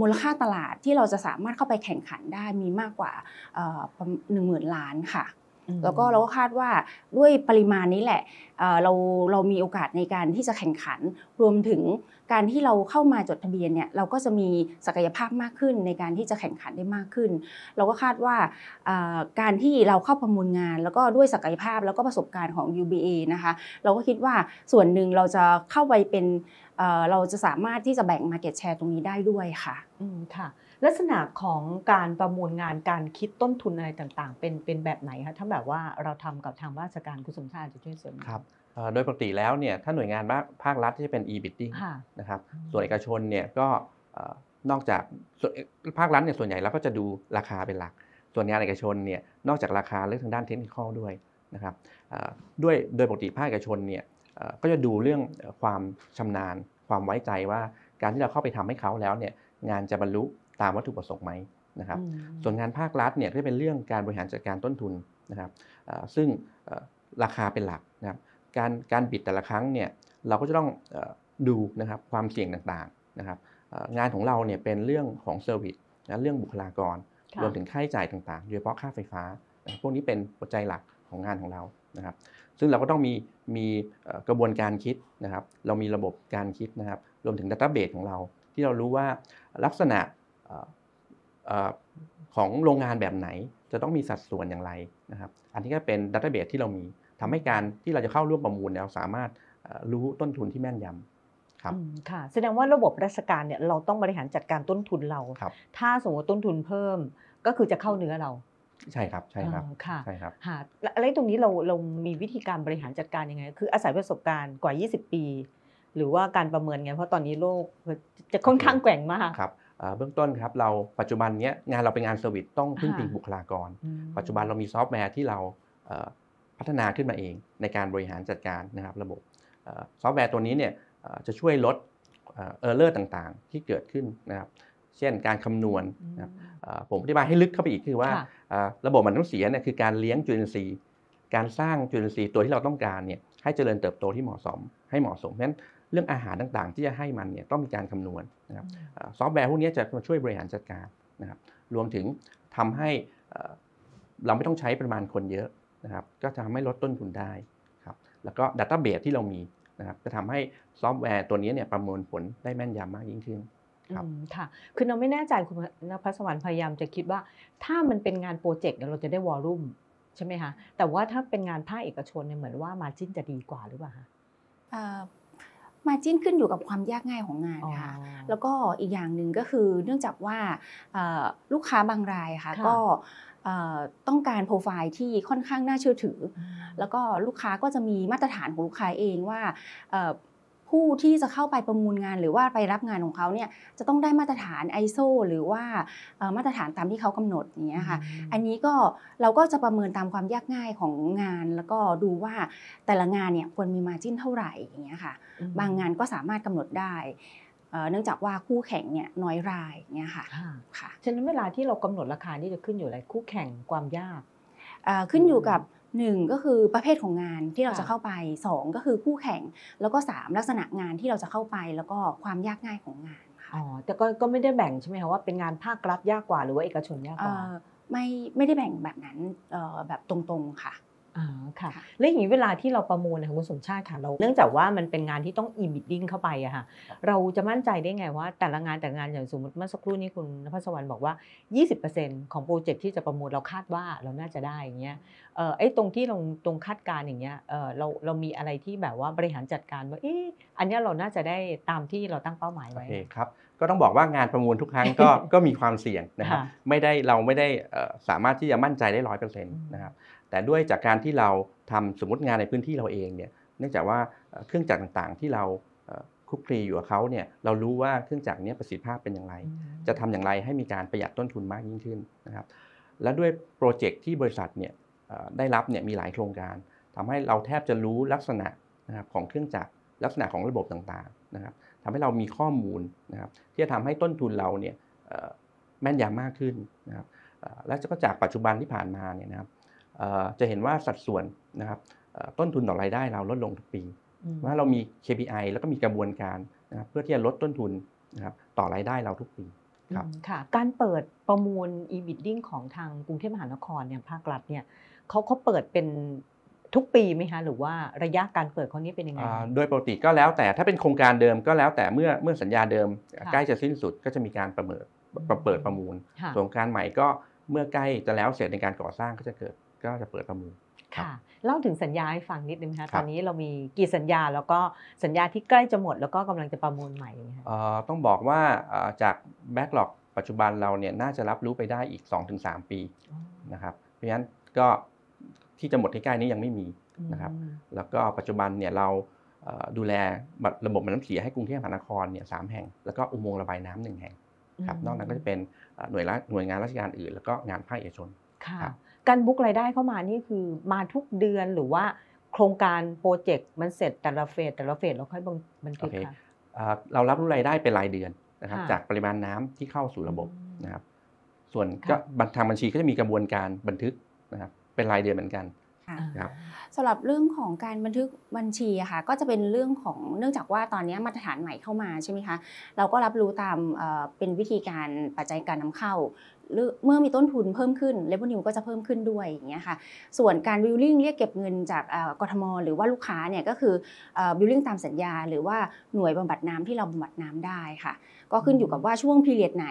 มูลค่าตลาดที่เราจะสามารถเข้าไปแข่งขันได้มีมากกว่า หนึ่งหมื่น ล้านค่ะแล้วก็เราก็คาดว่าด้วยปริมาณนี้แหละเราเรามีโอกาสในการที่จะแข่งขันรวมถึงการที่เราเข้ามาจดทะเบียนเนี่ยเราก็จะมีศักยภาพมากขึ้นในการที่จะแข่งขันได้มากขึ้นเราก็คาดว่าการที่เราเข้าประมูลงานแล้วก็ด้วยศักยภาพแล้วก็ประสบการณ์ของ ยู บี เอ นะคะเราก็คิดว่าส่วนหนึ่งเราจะเข้าไปเป็นเราจะสามารถที่จะแบ่ง market share ตรงนี้ได้ด้วยค่ะอืมค่ะลักษณะของการประมูลงานการคิดต้นทุนอะไรต่างๆเป็นเป็นแบบไหนคะถ้าแบบว่าเราทำกับทางราชการคุณสมชาติจะช่วยเสริมครับโดยปกติแล้วเนี่ยถ้าหน่วยงานภาครัฐที่จะเป็น e-bidding นะครับส่วนเอกชนเนี่ยก็นอกจากภาครัฐเนี่ยส่วนใหญ่เราก็จะดูราคาเป็นหลักส่วนงานเอกชนเนี่ยนอกจากราคาเรื่องทางด้านเทคนิคอลด้วยนะครับด้วยโดยปกติภาคเอกชนเนี่ยก็จะดูเรื่องความชำนาญความไว้ใจว่าการที่เราเข้าไปทำให้เขาแล้วเนี่ยงานจะบรรลุตามวัตถุประสงค์ไหมนะครับส่วนงานภาครัฐเนี่ยก็เป็นเรื่องการบริหารจัดการต้นทุนนะครับซึ่งราคาเป็นหลักนะครับการการบิดแต่ละครั้งเนี่ยเราก็จะต้องดูนะครับความเสี่ยงต่างๆนะครับงานของเราเนี่ยเป็นเรื่องของเซอร์วิสและเรื่องบุคลากรรวมถึงค่าใช้จ่ายต่างๆโดยเฉพาะค่าไฟฟ้าพวกนี้เป็นปัจจัยหลักของงานของเรานะครับซึ่งเราก็ต้องมีมีกระบวนการคิดนะครับเรามีระบบการคิดนะครับรวมถึงดัตต้าเบสของเราที่เรารู้ว่าลักษณะของโรงงานแบบไหนจะต้องมีสัดส่วนอย่างไรนะครับอันนี้ก็เป็นดัตต้าเบสที่เรามีทำให้การที่เราจะเข้าร่วมประมูลเราสามารถรู้ต้นทุนที่แม่นย ครับค่ะแสดงว่าระบบราชการเนี่ยเราต้องบริหารจัดการต้นทุนเราถ้าสมมติต้นทุนเพิ่มก็คือจะเข้าเนื้อเราใช่ครับใช่ครับค่ะใช่ครับค่ะอะไรตรงนี้เราเรามีวิธีการบริหารจัดการยังไงคืออาศัยประสบการณ์กว่ายี่สิบปีหรือว่าการประเมินไงเพราะตอนนี้โลกจะค่อนข้างแกว่งมากครับเบื้องต้นครับเราปัจจุบันนี้งานเราเป็นงานเซอร์วิสต้องพึ่งพิงบุคลากรปัจจุบันเรามีซอฟต์แวร์ที่เราพัฒนาขึ้นมาเองในการบริหารจัดการนะครับระบบซอฟต์แวร์ตัวนี้เนี่ยจะช่วยลดเออร์เลอร์ต่างๆที่เกิดขึ้นนะครับเช่นการคำนวณนะครับผมอธิบายให้ลึกเข้าไปอีกคือว่าระบบมันต้องเสียเนี่ยคือการเลี้ยงจุลินทรีย์การสร้างจุลินทรีย์ตัวที่เราต้องการเนี่ยให้เจริญเติบโตที่เหมาะสมให้เหมาะสมเพราะฉะนั้นเรื่องอาหารต่างๆที่จะให้มันเนี่ยต้องมีการคำนวณนะครับซอฟต์แวร์พวกนี้จะมาช่วยบริหารจัดการนะครับรวมถึงทำให้เราไม่ต้องใช้ปริมาณคนเยอะนะครับก็จะทำให้ลดต้นทุนได้ครับแล้วก็ดัตต้าเบสที่เรามีนะครับจะทำให้ซอฟต์แวร์ตัวนี้เนี่ยประมวลผลได้แม่นยำมากยิ่งขึ้นครับค่ะคือเราไม่แน่ใจคุณนภัสสวรรค์พยายามจะคิดว่าถ้ามันเป็นงานโปรเจกต์เราจะได้วอลลุ่มใช่ไหมคะแต่ว่าถ้าเป็นงานภาคเอกชนเนี่ยเหมือนว่ามาร์จิ้นจะดีกว่าหรือเปล่าคะมาจิ้นขึ้นอยู่กับความยากง่ายของงานค่ะแล้วก็อีกอย่างหนึ่งก็คือเนื่องจากว่าลูกค้าบางรายค่ะก็ต้องการโปรไฟล์ที่ค่อนข้างน่าเชื่อถือแล้วก็ลูกค้าก็จะมีมาตรฐานของลูกค้าเองว่าผู้ที่จะเข้าไปประมูลงานหรือว่าไปรับงานของเขาเนี่ยจะต้องได้มาตรฐาน ไอ เอส โอ หรือว่ามาตรฐานตามที่เขากำหนดอย่างเงี้ยค่ะอันนี้ก็เราก็จะประเมินตามความยากง่ายของงานแล้วก็ดูว่าแต่ละงานเนี่ยควรมีมาร์จิ้นเท่าไหร่อย่างเงี้ยค่ะบางงานก็สามารถกำหนดได้เนื่องจากว่าคู่แข่งเนี่ยน้อยรายอย่างเงี้ยค่ะค่ะฉะนั้นเวลาที่เรากำหนดราคานี่จะขึ้นอยู่อะไรคู่แข่งความยากขึ้นอยู่กับหนึ่งก็คือประเภทของงานที่เราจะเข้าไปสองก็คือคู่แข่งแล้วก็สามลักษณะงานที่เราจะเข้าไปแล้วก็ความยากง่ายของงานค่ะอ๋อแต่ก็ก็ไม่ได้แบ่งใช่ไหมคะว่าเป็นงานภาครัฐยากกว่าหรือว่าเอกชนยากกว่าไม่ไม่ได้แบ่งแบบนั้นแบบตรงๆค่ะอ๋อค่ะและอย่างนี้เวลาที่เราประมูลนะคะคุณสมชาติค่ะเราเนื่องจากว่ามันเป็นงานที่ต้องอีบิดดิ้งเข้าไปอะค่ะเราจะมั่นใจได้ไงว่าแต่ละงานแต่ละงานอย่างสมมติเมื่อสักครู่นี้คุณนภัสสวรรค์บอกว่า ยี่สิบเปอร์เซ็นต์ ของโปรเจกต์ที่จะประมูลเราคาดว่าเราน่าจะได้อย่างเงี้ยเออไอ้ตรงที่เราตรงคาดการอย่างเงี้ยเออเราเรามีอะไรที่แบบว่าบริหารจัดการว่าเอออันนี้เราน่าจะได้ตามที่เราตั้งเป้าหมายไว้ครับก็ต้องบอกว่างานประมูลทุกครั้งก็ก็มีความเสี่ยงนะครับไม่ได้เราไม่ได้สามารถที่จะมั่นใจได้ร้อยเปอร์เซ็นต์นะครับแต่ด้วยจากการที่เราทำสมมติงานในพื้นที่เราเองเนี่ยเนื่องจากว่าเครื่องจักรต่างๆที่เราคุกคลีอยู่กับเขาเนี่ยเรารู้ว่าเครื่องจักรนี้ประสิทธิภาพเป็นอย่างไรจะทำอย่างไรให้มีการประหยัดต้นทุนมากยิ่งขึ้นนะครับและด้วยโปรเจกต์ที่บริษัทเนี่ยได้รับเนี่ยมีหลายโครงการทำให้เราแทบจะรู้ลักษณะนะครับของเครื่องจักรลักษณะของระบบต่างๆนะครับทำให้เรามีข้อมูลนะครับที่จะทำให้ต้นทุนเราเนี่ยแม่นยำมากขึ้นนะครับและก็จากปัจจุบันที่ผ่านมาเนี่ยนะครับจะเห็นว่าสัดส่วนนะครับต้นทุนต่อรายได้เราลดลงทุกปีว่าเรามี เค พี ไอ แล้วก็มีกระบวนการนะครับเพื่อที่จะลดต้นทุนนะครับต่อรายได้เราทุกปีครับค่ะการเปิดประมูล อี บิดดิ้ง ของทางกรุงเทพมหานครเนี่ยภาครัฐเนี่ยเขาเขาเปิดเป็นทุกปีไหมคะหรือว่าระยะการเปิดเขานี้เป็นยังไงโดยปกติก็แล้วแต่ถ้าเป็นโครงการเดิมก็แล้วแต่เมื่อเมื่อสัญญาเดิมใกล้จะสิ้นสุดก็จะมีการประเมินเปิดประมูลโครงการใหม่ก็เมื่อใกล้จะแล้วเสร็จในการก่อสร้างก็จะเกิดก็จะเปิดประมูลค่ะเล่าถึงสัญญาให้ฟังนิดนึงค่ะตอนนี้เรามีกี่สัญญาแล้วก็สัญญาที่ใกล้จะหมดแล้วก็กำลังจะประมูลใหม่ค่ะต้องบอกว่าจากแบ็กหลอกปัจจุบันเราเนี่ยน่าจะรับรู้ไปได้อีก สองถึงสาม ปีนะครับเพราะฉะนั้นก็ที่จะหมดใกล้ๆนี้ยังไม่มีนะครับแล้วก็ปัจจุบันเนี่ยเราดูแลระบบน้ำเสียให้กรุงเทพมหานครเนี่ยสามแห่งแล้วก็อุโมงค์ระบายน้ำหนึ่งแห่งครับนอกนั้นก็จะเป็นหน่วยหน่วยงานราชการอื่นแล้วก็งานภาคเอกชนค่ะการบุ๊กรายได้เข้ามานี่คือมาทุกเดือนหรือว่าโครงการโปรเจกต์มันเสร็จแต่ละเฟสแต่ละเฟสเราค่อยบันทึกค่ะเรารับรู้รายได้เป็นรายเดือนนะครับจากปริมาณน้ำที่เข้าสู่ระบบนะครับส่วนก็ทางบัญชีก็จะมีกระบวนการบันทึกนะครับเป็นรายเดือนเหมือนกันครับสำหรับเรื่องของการบันทึกบัญชีค่ะก็จะเป็นเรื่องของเนื่องจากว่าตอนนี้มาตรฐานใหม่เข้ามาใช่ไหมคะเราก็รับรู้ตามเป็นวิธีการปัจจัยการนำเข้า เมื่อมีต้นทุนเพิ่มขึ้นเลเวลนิวก็จะเพิ่มขึ้นด้วยอย่างเงี้ยค่ะส่วนการบิลลิ่งเรียกเก็บเงินจากกทมหรือว่าลูกค้าเนี่ยก็คือบิลลิ่งตามสัญญาหรือว่าหน่วยบำบัดน้ำที่เราบำบัดน้ำได้ค่ะก็ขึ้นอยู่กับว่าช่วงพีเรียดไหน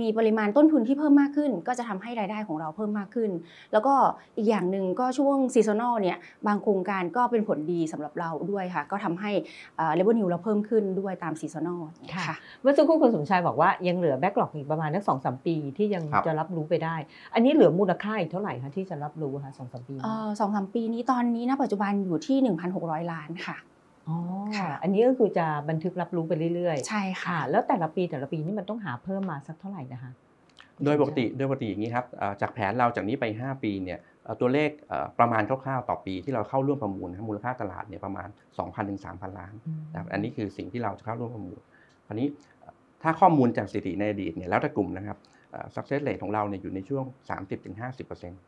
มีปริมาณต้นทุนที่เพิ่มมากขึ้นก็จะทำให้รายได้ของเราเพิ่มมากขึ้นแล้วก็อีกอย่างหนึ่งก็ช่วงซีซันอลเนี่ยบางโครงการก็เป็นผลดีสำหรับเราด้วยค่ะก็ทำให้เลเวลนิวเราเพิ่มขึ้นด้วยตามซีซันอลค่ะเมื่อสักครู่คุณสมชายบอกว่ายังเหลือแบ็กหลอกอีกประมาณนักสองสามปีที่ยังจะรับรู้ไปได้อันนี้เหลือมูลค่าอีกเท่าไหร่คะที่จะรับรู้ค่ะสองสามปีสองสามปีนี้ตอนนี้ณปัจจุบันอยู่ที่ หนึ่งพันหกร้อย ล้านค่ะอ๋อค่ะอันนี้ก็คือจะบันทึกรับรู้ไปเรื่อยๆใช่ค่ะแล้วแต่ละปีแต่ละปีนี่มันต้องหาเพิ่มมาสักเท่าไหร่นะคะโดยปกติโดยปกติอย่างนี้ครับจากแผนเราจากนี้ไปห้าปีเนี่ยตัวเลขประมาณคร่าวๆต่อปีที่เราเข้าร่วมประมูลมูลค่าตลาดเนี่ยประมาณ สองพันถึงสามพัน ล้านนะครับอันนี้คือสิ่งที่เราจะเข้าร่วมประมูลคราวนี้ถ้าข้อมูลจากสถิติในอดีตเนี่ยแล้วแต่กลุ่มนะครับsuccess rate ของเราเนี่ยอยู่ในช่วง สามสิบถึงห้าสิบเปอร์เซ็นต์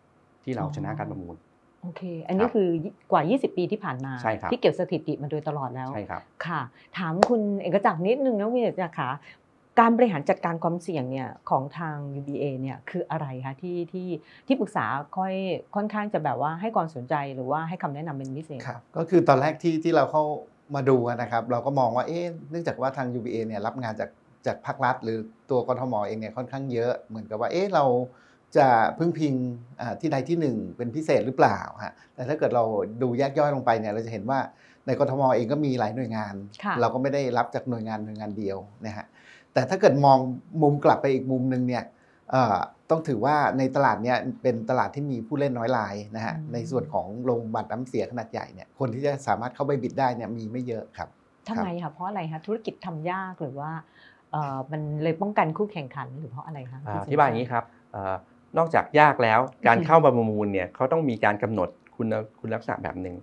ที่เราชนะการประมูลโอเคอันนี้คือกว่ายี่สิบปีที่ผ่านมาที่เก็บสถิติมาโดยตลอดแล้วใช่ครับค่ะถามคุณเอกจักรนิดนึงนะคุณเอกจักรคะการบริหารจัดการความเสี่ยงเนี่ยของทาง ยู บี เอ เนี่ยคืออะไรคะที่ที่ที่ปรึกษาค่อยค่อนข้างจะแบบว่าให้ความสนใจหรือว่าให้คำแนะนำเป็นพิเศษครับก็คือตอนแรกที่ที่เราเข้ามาดูนะครับเราก็มองว่าเอ๊ะเนื่องจากว่าทาง ยู บี เอ เนี่ยรับงานจากจากภาครัฐหรือตัวกทม.เองเนี่ยค่อนข้างเยอะเหมือนกับว่าเอ๊ะเราจะพึ่งพิงที่ใดที่หนึ่งเป็นพิเศษหรือเปล่าฮะแต่ถ้าเกิดเราดูแยกย่อยลงไปเนี่ยเราจะเห็นว่าในกทม.เองก็มีหลายหน่วยงานเราก็ไม่ได้รับจากหน่วยงานหน่วยงานเดียวนะฮะแต่ถ้าเกิดมองมุมกลับไปอีกมุมหนึ่งเนี่ยต้องถือว่าในตลาดเนี่ยเป็นตลาดที่มีผู้เล่นน้อยรายนะฮะในส่วนของโรงบัตรน้ำเสียขนาดใหญ่เนี่ยคนที่จะสามารถเข้าไปบิดได้เนี่ยมีไม่เยอะครับทำไมคะเพราะอะไรคะธุรกิจทำยากหรือว่ามันเลยป้องกันคู่แข่งขันหรือเพราะอะไรคะอธิบายอย่างนี้ครับนอกจากยากแล้วการเข้าประมูลเนี่ยเขาต้องมีการกำหนดคุณคุณลักษณะแบบหนึ่ง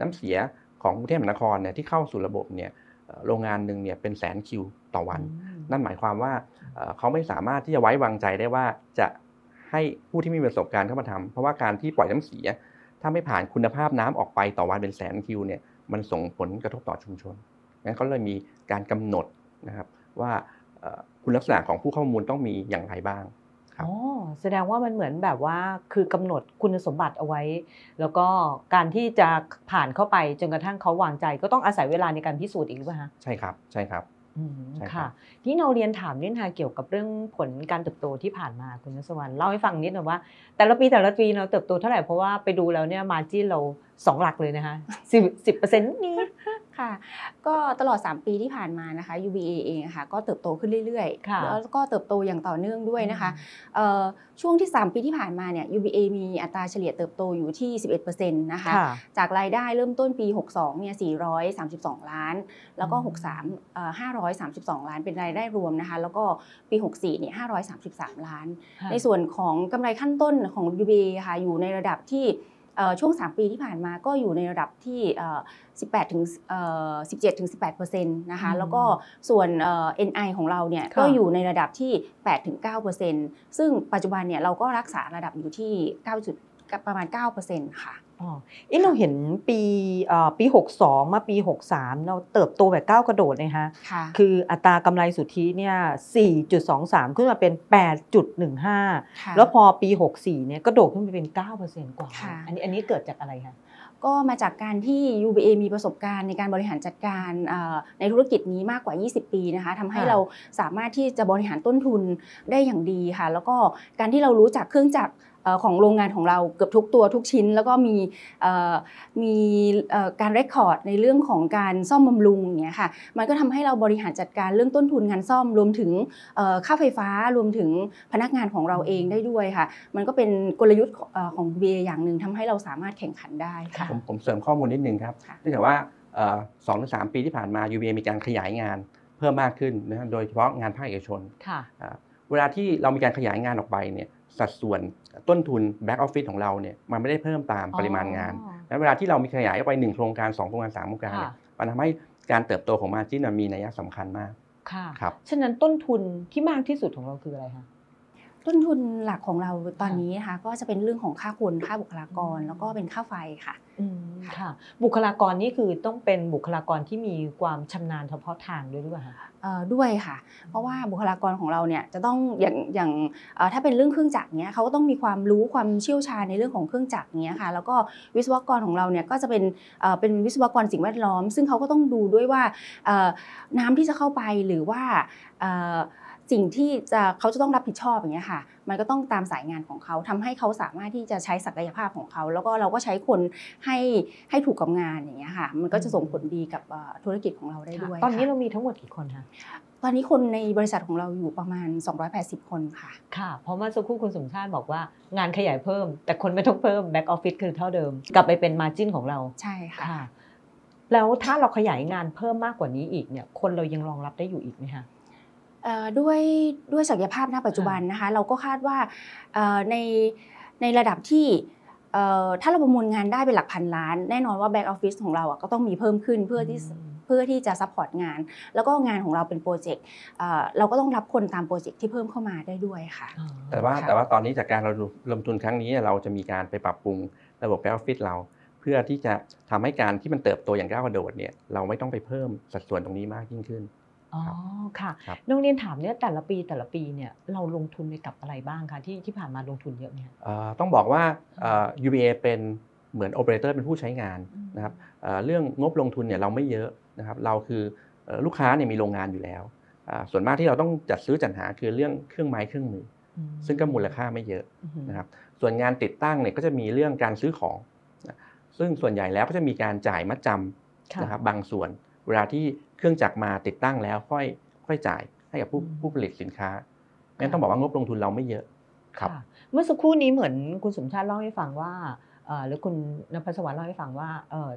น้ำเสียของกรุงเทพมหานครเนี่ยที่เข้าสู่ระบบเนี่ยโรงงานหนึ่งเนี่ยเป็นแสนคิวต่อวันนั่นหมายความว่าเขาไม่สามารถที่จะไว้วางใจได้ว่าจะให้ผู้ที่มีประสบการณ์เข้ามาทำเพราะว่าการที่ปล่อยน้ำเสียถ้าไม่ผ่านคุณภาพน้ำออกไปต่อวันเป็นแสนคิวเนี่ยมันส่งผลกระทบต่อชุมชนงั้นเขาเลยมีการกำหนดนะครับว่าคุณลักษณะของผู้ข้อมูลต้องมีอย่างไรบ้างครับอ๋อแสดงว่ามันเหมือนแบบว่าคือกำหนดคุณสมบัติเอาไว้แล้วก็การที่จะผ่านเข้าไปจนกระทั่งเขาวางใจก็ต้องอาศัยเวลาในการพิสูจน์อีกหรือเปล่าคะใช่ครับใช่ครับอืมค่ะที่เราเรียนถามนิดค่ะเกี่ยวกับเรื่องผลการเติบโตที่ผ่านมาคุณนัสวรรณเล่าให้ฟังนิดหน่อยว่าแต่ละปีแต่ละปีเราเติบโตเท่าไหร่เพราะว่าไปดูแล้วเนี่ยมาร์จิ้นเราสองหลักเลยนะคะสิบสิบเปอร์เซ็นต์นี้ค่ะก็ตลอดสามปีที่ผ่านมานะคะ ยู บี เอ เองค่ะก็เติบโตขึ้นเรื่อยๆแล้วก็เติบโตอย่างต่อเนื่องด้วยนะคะช่วงที่สามปีที่ผ่านมาเนี่ย ยู บี เอ มีอัตราเฉลี่ยเติบโตอยู่ที่ สิบเอ็ดเปอร์เซ็นต์ นะคะจากรายได้เริ่มต้นปีหกสองเนี่ยสี่ร้อยสามสิบสองล้านแล้วก็หกสาม ห้าร้อยสามสิบสองล้านเป็นรายได้รวมนะคะแล้วก็ปีหกสี่เนี่ยห้าร้อยสามสิบสามล้านในส่วนของกำไรขั้นต้นของ ยู บี เอ ค่ะอยู่ในระดับที่ช่วงสามปีที่ผ่านมาก็อยู่ในระดับที่ สิบแปดถึงสิบเจ็ดถึงสิบแปดเปอร์เซ็นต์ นะคะแล้วก็ส่วน เอ็น ไอ ของเราเนี่ยก็อยู่ในระดับที่ แปดถึงเก้าเปอร์เซ็นต์ ซึ่งปัจจุบันเนี่ยเราก็รักษาระดับอยู่ที่ เก้า ประมาณ เก้าเปอร์เซ็นต์ ค่ะอ๋อเอ๊ะเราเห็นปีปีหกสองมาปีหกสามเราเติบโตแบบก้าวกระโดดเลยฮะคืออัตรากำไรสุทธิเนี่ย สี่จุดสองสาม ขึ้นมาเป็น แปดจุดหนึ่งห้า แล้วพอปีหกสี่เนี่ยก็โดดขึ้นไปเป็น เก้าเปอร์เซ็นต์ กว่าอันนี้อันนี้เกิดจากอะไรคะก็มาจากการที่ ยู บี เอ มีประสบการณ์ในการบริหารจัดการในธุรกิจนี้มากกว่ายี่สิบปีนะคะทำให้เราสามารถที่จะบริหารต้นทุนได้อย่างดีค่ะแล้วก็การที่เรารู้จักเครื่องจักรของโรงงานของเราเกือบทุกตัวทุกชิ้นแล้วก็มีมีการเรคคอร์ดในเรื่องของการซ่อมบำรุงอย่างเงี้ยค่ะมันก็ทำให้เราบริหารจัดการเรื่องต้นทุนงานซ่อมรวมถึงค่าไฟฟ้ารวมถึงพนักงานของเราเองได้ด้วยค่ะมันก็เป็นกลยุทธ์ของ ยู บี เอ อย่างหนึ่งทำให้เราสามารถแข่งขันได้ค่ะผมผมเสริมข้อมูลนิดนึงครับเนื่องจากว่าสองถึงสามปีที่ผ่านมา ยู บี เอ มีการขยายงานเพิ่มมากขึ้นนะโดยเฉพาะงานภาคเอกชนเวลาที่เรามีการขยายงานออกไปเนี่ยสัดส่วนต้นทุนแบ็กออฟฟิศของเราเนี่ยมันไม่ได้เพิ่มตามปริมาณงานและเวลาที่เรามีขยายไปหนึ่งโครงการสองโครงการสามโครงการมันทำให้การเติบโตของมาร์จิ้นมีนัยสำคัญมากครับฉะนั้นต้นทุนที่มากที่สุดของเราคืออะไรคะต้นทุนหลักของเราตอนนี้นะคะก็จะเป็นเรื่องของค่าคนค่าบุคลากรแล้วก็เป็นค่าไฟค่ะ ค่ะบุคลากรนี่คือต้องเป็นบุคลากรที่มีความชำนาญเฉพาะทางด้วยหรือเปล่าคะด้วยค่ะเพราะว่าบุคลากรของเราเนี่ยจะต้องอย่างอย่างถ้าเป็นเรื่องเครื่องจักรเนี้ยเขาก็ต้องมีความรู้ความเชี่ยวชาญในเรื่องของเครื่องจักรเนี้ยค่ะแล้วก็วิศวกรของเราเนี่ยก็จะเป็นเป็นวิศวกรสิ่งแวดล้อมซึ่งเขาก็ต้องดูด้วยว่าน้ำที่จะเข้าไปหรือว่าสิ่งที่จะเขาจะต้องรับผิดชอบอย่างเงี้ยค่ะมันก็ต้องตามสายงานของเขาทำให้เขาสามารถที่จะใช้ศักยภาพของเขาแล้วก็เราก็ใช้คนให้ให้ถูกกับงานอย่างเงี้ยค่ะมันก็จะส่งผลดีกับธุรกิจของเราได้ด้วยตอนนี้เรามีทั้งหมดกี่คนคะตอนนี้คนในบริษัทของเราอยู่ประมาณสองร้อยแปดสิบคนค่ะค่ะเพราะเมื่อสักครู่คุณสมชาติบอกว่างานขยายเพิ่มแต่คนไม่ต้องเพิ่มแบ็คออฟฟิศคือเท่าเดิมกลับไปเป็นมาร์จิ้นของเราใช่ค่ะแล้วถ้าเราขยายงานเพิ่มมากกว่านี้อีกเนี่ยคนเรายังรองรับได้อยู่อีกไหมคะด้วยด้วยศักยภาพณปัจจุบันนะคะเราก็คาดว่าในในระดับที่ถ้าเราประมวลงานได้เป็นหลักพันล้านแน่นอนว่าแบ็คออฟฟิศของเราก็ต้องมีเพิ่มขึ้นเพื่อที่เพื่อที่จะซัพพอร์ตงานแล้วก็งานของเราเป็นโปรเจกต์เราก็ต้องรับคนตามโปรเจกต์ที่เพิ่มเข้ามาได้ด้วยค่ะแต่ว่าแต่ว่าตอนนี้จากการเราลงทุนครั้งนี้เราจะมีการไปปรับปรุงระบบแบ็คออฟฟิศเราเพื่อที่จะทำให้การที่มันเติบโตอย่างก้าวกระโดดเนี่ยเราไม่ต้องไปเพิ่มสัดส่วนตรงนี้มากยิ่งขึ้นอ๋อค่ะน้องเรียนถามเนี่ยแต่ละปีแต่ละปีเนี่ยเราลงทุนไปกับอะไรบ้างคะที่ที่ผ่านมาลงทุนเยอะเนี่ยต้องบอกว่า ยู บี เอ เป็นเหมือนโอเปอเรเตอร์เป็นผู้ใช้งานนะครับเรื่องงบลงทุนเนี่ยเราไม่เยอะนะครับเราคือลูกค้าเนี่ยมีโรงงานอยู่แล้วส่วนมากที่เราต้องจัดซื้อจัดหาคือเรื่องเครื่องไม้เครื่องมือซึ่งก็มูลค่าไม่เยอะนะครับส่วนงานติดตั้งเนี่ยก็จะมีเรื่องการซื้อของซึ่งส่วนใหญ่แล้วก็จะมีการจ่ายมัดจำนะครับบางส่วนเวลาที่เครื่องจักรมาติดตั้งแล้วค่อยค่อยจ่ายให้กับผู้ผู้ผลิตสินค้างั้นต้องบอกว่างบลงทุนเราไม่เยอะครับเมื่อสักครู่นี้เหมือนคุณสมชาติเล่าให้ฟังว่าหรือคุณณภัสวรรณเล่าให้ฟังว่า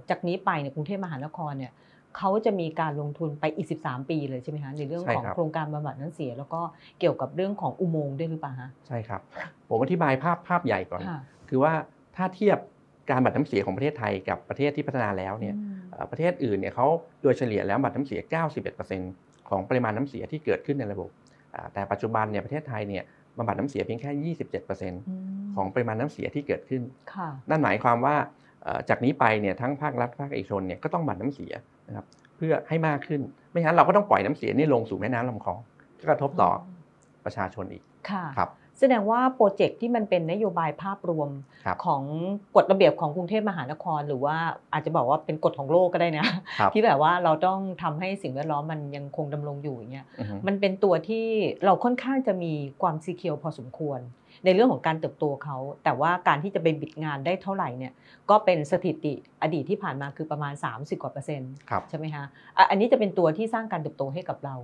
จากนี้ไปในกรุงเทพมหานครเนี่ยเขาจะมีการลงทุนไปอีกสิบสามปีเลยใช่ไหมคะในเรื่องของโครงการบำบัดน้ำเสียแล้วก็เกี่ยวกับเรื่องของอุโมงค์ด้วยหรือเปล่าฮะใช่ครับผมอธิบายภาพภาพใหญ่ก่อนคือว่าถ้าเทียบการบำบัดน้ำเสียของประเทศไทยกับประเทศที่พัฒนาแล้วเนี่ยประเทศอื่นเนี่ยเขาโดยเฉลี่ยแล้วบำบัดน้ำเสีย เก้าสิบเอ็ดเปอร์เซ็นต์ ของปริมาณน้ำเสียที่เกิดขึ้นในระบบแต่ปัจจุบันเนี่ยประเทศไทยเนี่ยบำบัดน้ำเสียเพียงแค่ ยี่สิบเจ็ดเปอร์เซ็นต์ ของปริมาณน้ำเสียที่เกิดขึ้นนั่นหมายความว่าจากนี้ไปเนี่ยทั้งภาครัฐภาคเอกชนเนี่ยก็ต้องบำบัดน้ำเสียนะครับเพื่อให้มากขึ้นไม่งั้นเราก็ต้องปล่อยน้ำเสียนี่ลงสู่แม่น้ำลำคลองก็กระทบต่อประชาชนอีกครับแสดงว่าโปรเจกต์ที่มันเป็นนโยบายภาพรวมของกฎระเบียบของกรุงเทพมหานครหรือว่าอาจจะบอกว่าเป็นกฎของโลกก็ได้นะที่แบบว่าเราต้องทำให้สิ่งแวดล้อมมันยังคงดำรงอยู่อย่างเงี้ยมันเป็นตัวที่เราค่อนข้างจะมีความซีเคียวพอสมควรในเรื่องของการเติบโตเขาแต่ว่าการที่จะไปบิดงานได้เท่าไหร่เนี่ยก็เป็นสถิติอดีตที่ผ่านมาคือประมาณสามสิบกว่าเปอร์เซ็นต์ใช่ไหมคะอันนี้จะเป็นตัวที่สร้างการเติบโตให้กับเรา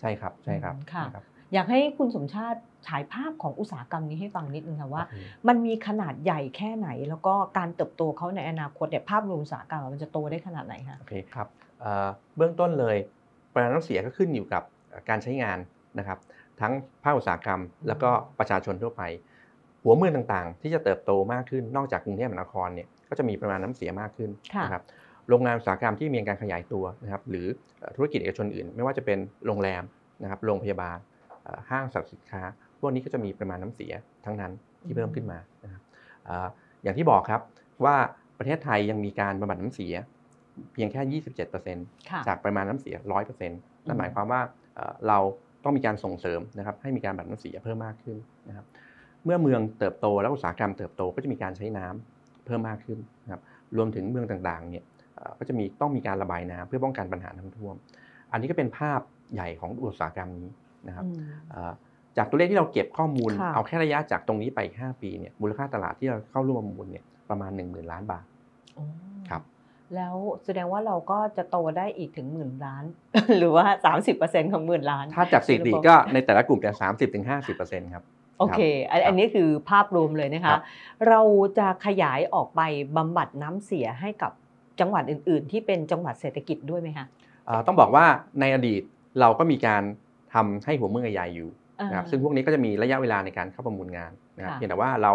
ใช่ครับใช่ครับค่ะอยากให้คุณสมชาติฉายภาพของอุตสาหกรรมนี้ให้ฟังนิดนึงค่ะว่ามันมีขนาดใหญ่แค่ไหนแล้วก็การเติบโตเขาในอนาคตเนี่ยภาพรวมอุตสาหกรรมมันจะโตได้ขนาดไหนคะโอเคครับเบื้องต้นเลยปริมาณน้ำเสียก็ขึ้นอยู่กับการใช้งานนะครับทั้งภาคอุตสาหกรรมแล้วก็ประชาชนทั่วไปหัวเมืองต่างๆที่จะเติบโตมากขึ้นนอกจากกรุงเทพมหานครเนี่ยก็จะมีปริมาณน้ำเสียมากขึ้นนะครับโรงงานอุตสาหกรรมที่มีการขยายตัวนะครับหรือธุรกิจเอกชนอื่นไม่ว่าจะเป็นโรงแรมนะครับโรงพยาบาลห้างสรรพสินค้าพวกนี้ก็จะมีปริมาณน้ำเสียทั้งนั้นที่เพิ่มขึ้นมานะครับอย่างที่บอกครับว่าประเทศไทยยังมีการบำบัดน้ำเสียเพียงแค่ ยี่สิบเจ็ดเปอร์เซ็นต์ จากปริมาณน้ำเสีย ร้อยเปอร์เซ็นต์ นั่นหมายความว่าเราต้องมีการส่งเสริมนะครับให้มีการบำบัดน้ำเสียเพิ่มมากขึ้นนะครับเมื่อเมืองเติบโตและอุตสาหกรรมเติบโตก็จะมีการใช้น้ำเพิ่มมากขึ้นนะครับรวมถึงเมืองต่างๆเนี่ยก็จะมีต้องมีการระบายน้ำเพื่อป้องกันปัญหาน้ำท่วมอันนี้ก็เป็นภาพใหญ่ของอุตสาหกรรมนี้นะครับจากตัวเลขที่เราเก็บข้อมูลเอาแค่ระยะจากตรงนี้ไปห้าปีเนี่ยมูลค่าตลาดที่เราเข้าร่วมประมูลเนี่ยประมาณ หนึ่งหมื่น ล้านบาทครับแล้วแสดงว่าเราก็จะโตได้อีกถึงหมื่นล้านหรือว่า สามสิบเปอร์เซ็นต์ ของหมื่นล้านถ้าจากสถิติก็ในแต่ละกลุ่มจะ สามสิบถึงห้าสิบเปอร์เซ็นต์ ครับโอเคอันนี้คือภาพรวมเลยนะคะเราจะขยายออกไปบำบัดน้ำเสียให้กับจังหวัดอื่นๆที่เป็นจังหวัดเศรษฐกิจด้วยไหมคะต้องบอกว่าในอดีตเราก็มีการทำให้หัวเมืองใหญ่อยู่นะครับซึ่งพวกนี้ก็จะมีระยะเวลาในการเข้าประมูลงานนะครับเพียงแต่ว่าเรา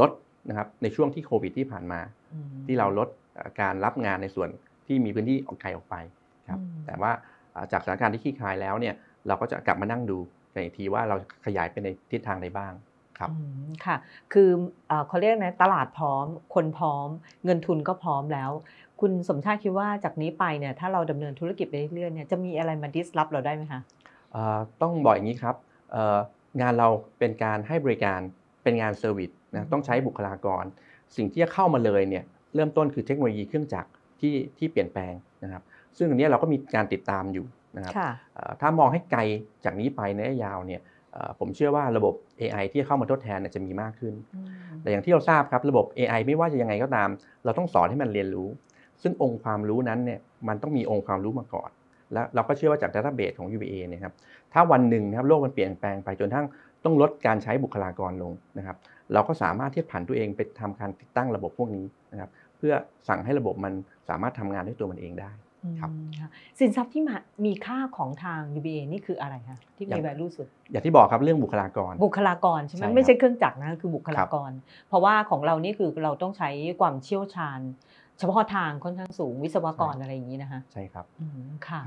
ลดนะครับในช่วงที่โควิดที่ผ่านมาที่เราลดการรับงานในส่วนที่มีพื้นที่ออกไกลออกไปครับแต่ว่าจากสถานการณ์ที่คลี่คลายแล้วเนี่ยเราก็จะกลับมานั่งดูในทีว่าเราขยายไปในทิศทางใดบ้าง ครับค่ะคือเขาเรียกนะตลาดพร้อมคนพร้อมเงินทุนก็พร้อมแล้วคุณสมชาติคิดว่าจากนี้ไปเนี่ยถ้าเราดำเนินธุรกิจไปเรื่อยๆเนี่ยจะมีอะไรมาดิสรับเราได้ไหมคะต้องบอกอย่างนี้ครับงานเราเป็นการให้บริการเป็นงานเซอร์วิสนะต้องใช้บุคลากรสิ่งที่จะเข้ามาเลยเนี่ยเริ่มต้นคือเทคโนโลยีเครื่องจักรที่ที่เปลี่ยนแปลงนะครับซึ่งอันนี้เราก็มีการติดตามอยู่นะครับถ้ามองให้ไกลจากนี้ไปในระยะยาวเนี่ยผมเชื่อว่าระบบ เอ ไอ ที่เข้ามาทดแทนจะมีมากขึ้นแต่อย่างที่เราทราบครับระบบ เอ ไอ ไม่ว่าจะยังไงก็ตามเราต้องสอนให้มันเรียนรู้ซึ่งองค์ความรู้นั้นเนี่ยมันต้องมีองค์ความรู้มาก่อนแล้วเราก็เชื่อว่าจาก Database ของ ยู บี เอ เนี่ยครับถ้าวันหนึ่งนะครับโลกมันเปลี่ยนแปลงไปจนทั้งต้องลดการใช้บุคลากรลงนะครับเราก็สามารถที่จะผันตัวเองไปทำการติดตั้งระบบพวกนี้นะครับเพื่อสั่งให้ระบบมันสามารถทำงานด้วยตัวมันเองได้ครับสินทรัพย์ที่มีค่าของทาง ยู บี เอ นี่คืออะไรคะที่มี value สุดอย่างที่บอกครับเรื่องบุคลากรบุคลากรใช่ไหมไม่ใช่เครื่องจักรนะคือบุคลากรเพราะว่าของเรานี่คือเราต้องใช้ความเชี่ยวชาญเฉพาะทางค่อนข้างสูงวิศวกรอะไรอย่างนี้นะคะใช่ครับค่ะ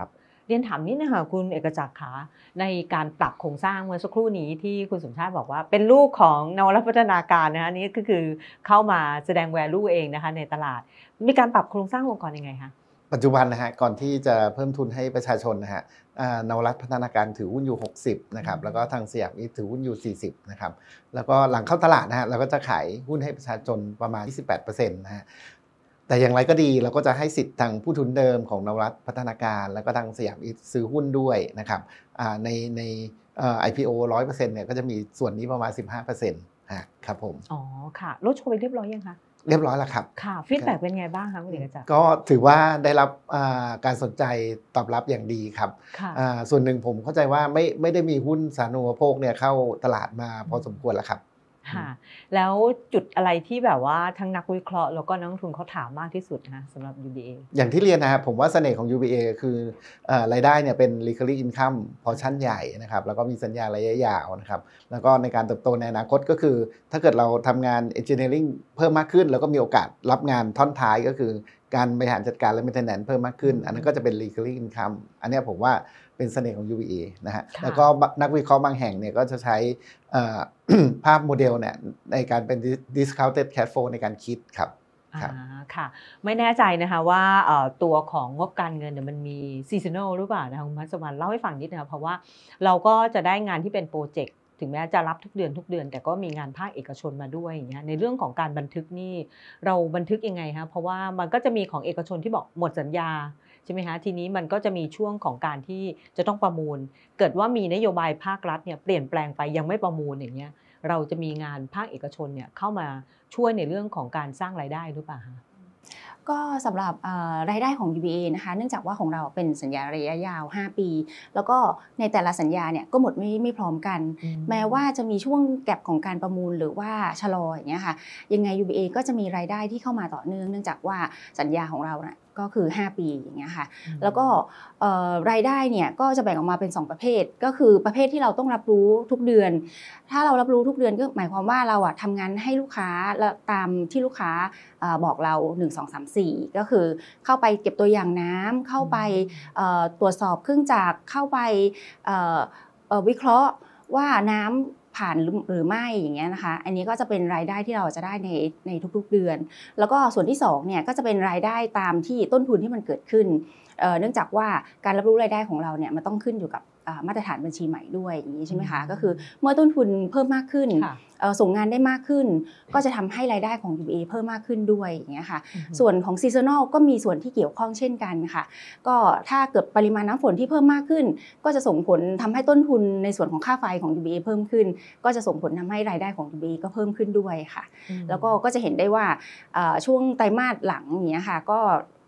เรียนถามนิดนะคะคุณเอกจักรคะในการปรับโครงสร้างเมื่อสักครู่นี้ที่คุณสมชาติบอกว่าเป็นลูกของนวัตพัฒนาการนะคะนี่ก็คือเข้ามาแสดง value เองนะคะในตลาดมีการปรับโครงสร้างองค์กรยังไงคะปัจจุบันนะฮะก่อนที่จะเพิ่มทุนให้ประชาชนนะฮะนวรัตน์พัฒนาการถือหุ้นอยู่หกสิบนะครับแล้วก็ทางสยามถือหุ้นอยู่สี่สิบนะครับแล้วก็หลังเข้าตลาดนะฮะเราก็จะขายหุ้นให้ประชาชนประมาณ ยี่สิบแปดเปอร์เซ็นต์ นะฮะแต่อย่างไรก็ดีเราก็จะให้สิทธิ์ทางผู้ทุนเดิมของนวรัตน์พัฒนาการแล้วก็ทางสยามซื้อหุ้นด้วยนะครับในใน ไอ พี โอ หนึ่งร้อยเปอร์เซ็นต์ เนี่ยก็จะมีส่วนนี้ประมาณ สิบห้าเปอร์เซ็นต์ ฮะครับผมอ๋อค่ะลดโชว์ไปเรียบร้อยยังคะเรียบร้อยแล้วครับค่ะฟีดแบ็กเป็นไงบ้างคะคุณเอกจักรก็ถือว่าได้รับการสนใจตอบรับอย่างดีครับส่วนหนึ่งผมเข้าใจว่าไม่ไม่ได้มีหุ้นสาธารณูปโภคเนี่ยเข้าตลาดมาพอสมควรแล้วครับค่ะแล้วจุดอะไรที่แบบว่าทั้งนักวิเคราะห์แล้วก็นักลงทุนเขาถามมากที่สุดนะสำหรับ ยู บี เอ อย่างที่เรียนนะครับผมว่าเสน่ห์ของ ยู บี เอ คือรายได้เนี่ยเป็น recurring income portion ใหญ่นะครับแล้วก็มีสัญญาระยะยาวนะครับแล้วก็ในการเติบโตในอนาคตก็คือถ้าเกิดเราทำงาน engineering เพิ่มมากขึ้นแล้วก็มีโอกาสรับงานท่อนท้ายก็คือการบริหารจัดการและ maintenance เพิ่มมากขึ้นอันนั้นก็จะเป็น recurring income อันนี้ผมว่าเป็นเสน่ห์ของ ยู บี เอ นะฮะแล้วก็นักวิเคราะห์บางแห่งเนี่ยก็จะใช้ภาพโมเดลเนี่ยในการเป็น discounted cash flow ในการคิดครับค่ะไม่แน่ใจนะคะว่าตัวของงบการเงินเนี่ยมันมี seasonal หรือเปล่านะคะคุณมัสวรรณเล่าให้ฟังนิดนะคะเพราะว่าเราก็จะได้งานที่เป็นโปรเจกต์ถึงแม้จะรับทุกเดือนทุกเดือนแต่ก็มีงานภาคเอกชนมาด้วยอย่างเงี้ยในเรื่องของการบันทึกนี่เราบันทึกยังไงคะเพราะว่ามันก็จะมีของเอกชนที่บอกหมดสัญญาใช่ไหมคะทีนี้มันก็จะมีช่วงของการที่จะต้องประมูลเกิดว่ามีนโยบายภาครัฐเนี่ยเปลี่ยนแปลงไปยังไม่ประมูลอย่างเงี้ยเราจะมีงานภาคเอกชนเนี่ยเข้ามาช่วยในเรื่องของการสร้างรายได้หรือเปล่าคะก็สำหรับรายได้ของ ยู บี เอ นะคะเนื่องจากว่าของเราเป็นสัญญาระยะยาวห้าปีแล้วก็ในแต่ละสัญญาเนี่ยก็หมดไม่ไม่พร้อมกันแม้ว่าจะมีช่วงแก็บของการประมูลหรือว่าชะลออย่างเงี้ยค่ะยังไง ยู บี เอ ก็จะมีรายได้ที่เข้ามาต่อเนื่องเนื่องจากว่าสัญญาของเราเนี่ยก็คือห้าปีอย่างเงี้ยค่ะแล้วก็รายได้เนี่ยก็จะแบ่งออกมาเป็นสองประเภทก็คือประเภทที่เราต้องรับรู้ทุกเดือนถ้าเรารับรู้ทุกเดือนก็หมายความว่าเราอะทำงานให้ลูกค้าตามที่ลูกค้าบอกเราหนึ่ง สอง สาม สี่ก็คือเข้าไปเก็บตัวอย่างน้ำเข้าไปตรวจสอบเครื่องจักรเข้าไปวิเคราะห์ว่าน้ำผ่านหรือไม่อย่างเงี้ยนะคะอันนี้ก็จะเป็นรายได้ที่เราจะได้ในในทุกๆเดือนแล้วก็ส่วนที่สองเนี่ยก็จะเป็นรายได้ตามที่ต้นทุนที่มันเกิดขึ้นเนื่องจากว่าการรับรู้รายได้ของเราเนี่ยมันต้องขึ้นอยู่กับมาตรฐานบัญชีใหม่ด้วยอย่างนี้ใช่ไหมคะก็คือเมื่อต้นทุนเพิ่มมากขึ้นส่งงานได้มากขึ้นก็จะทำให้รายได้ของ ยู บี เอ เพิ่มมากขึ้นด้วยอย่างเงี้ยค่ะส่วนของซีซันนอลก็มีส่วนที่เกี่ยวข้องเช่นกันค่ะก็ถ้าเกิดปริมาณน้ำฝนที่เพิ่มมากขึ้นก็จะส่งผลทำให้ต้นทุนในส่วนของค่าไฟของ ยู บี เอ เพิ่มขึ้นก็จะส่งผลทำให้รายได้ของ ยู บี เอ ก็เพิ่มขึ้นด้วยค่ะแล้วก็ก็จะเห็นได้ว่าช่วงไตรมาสหลังอย่างเงี้ยค่ะก็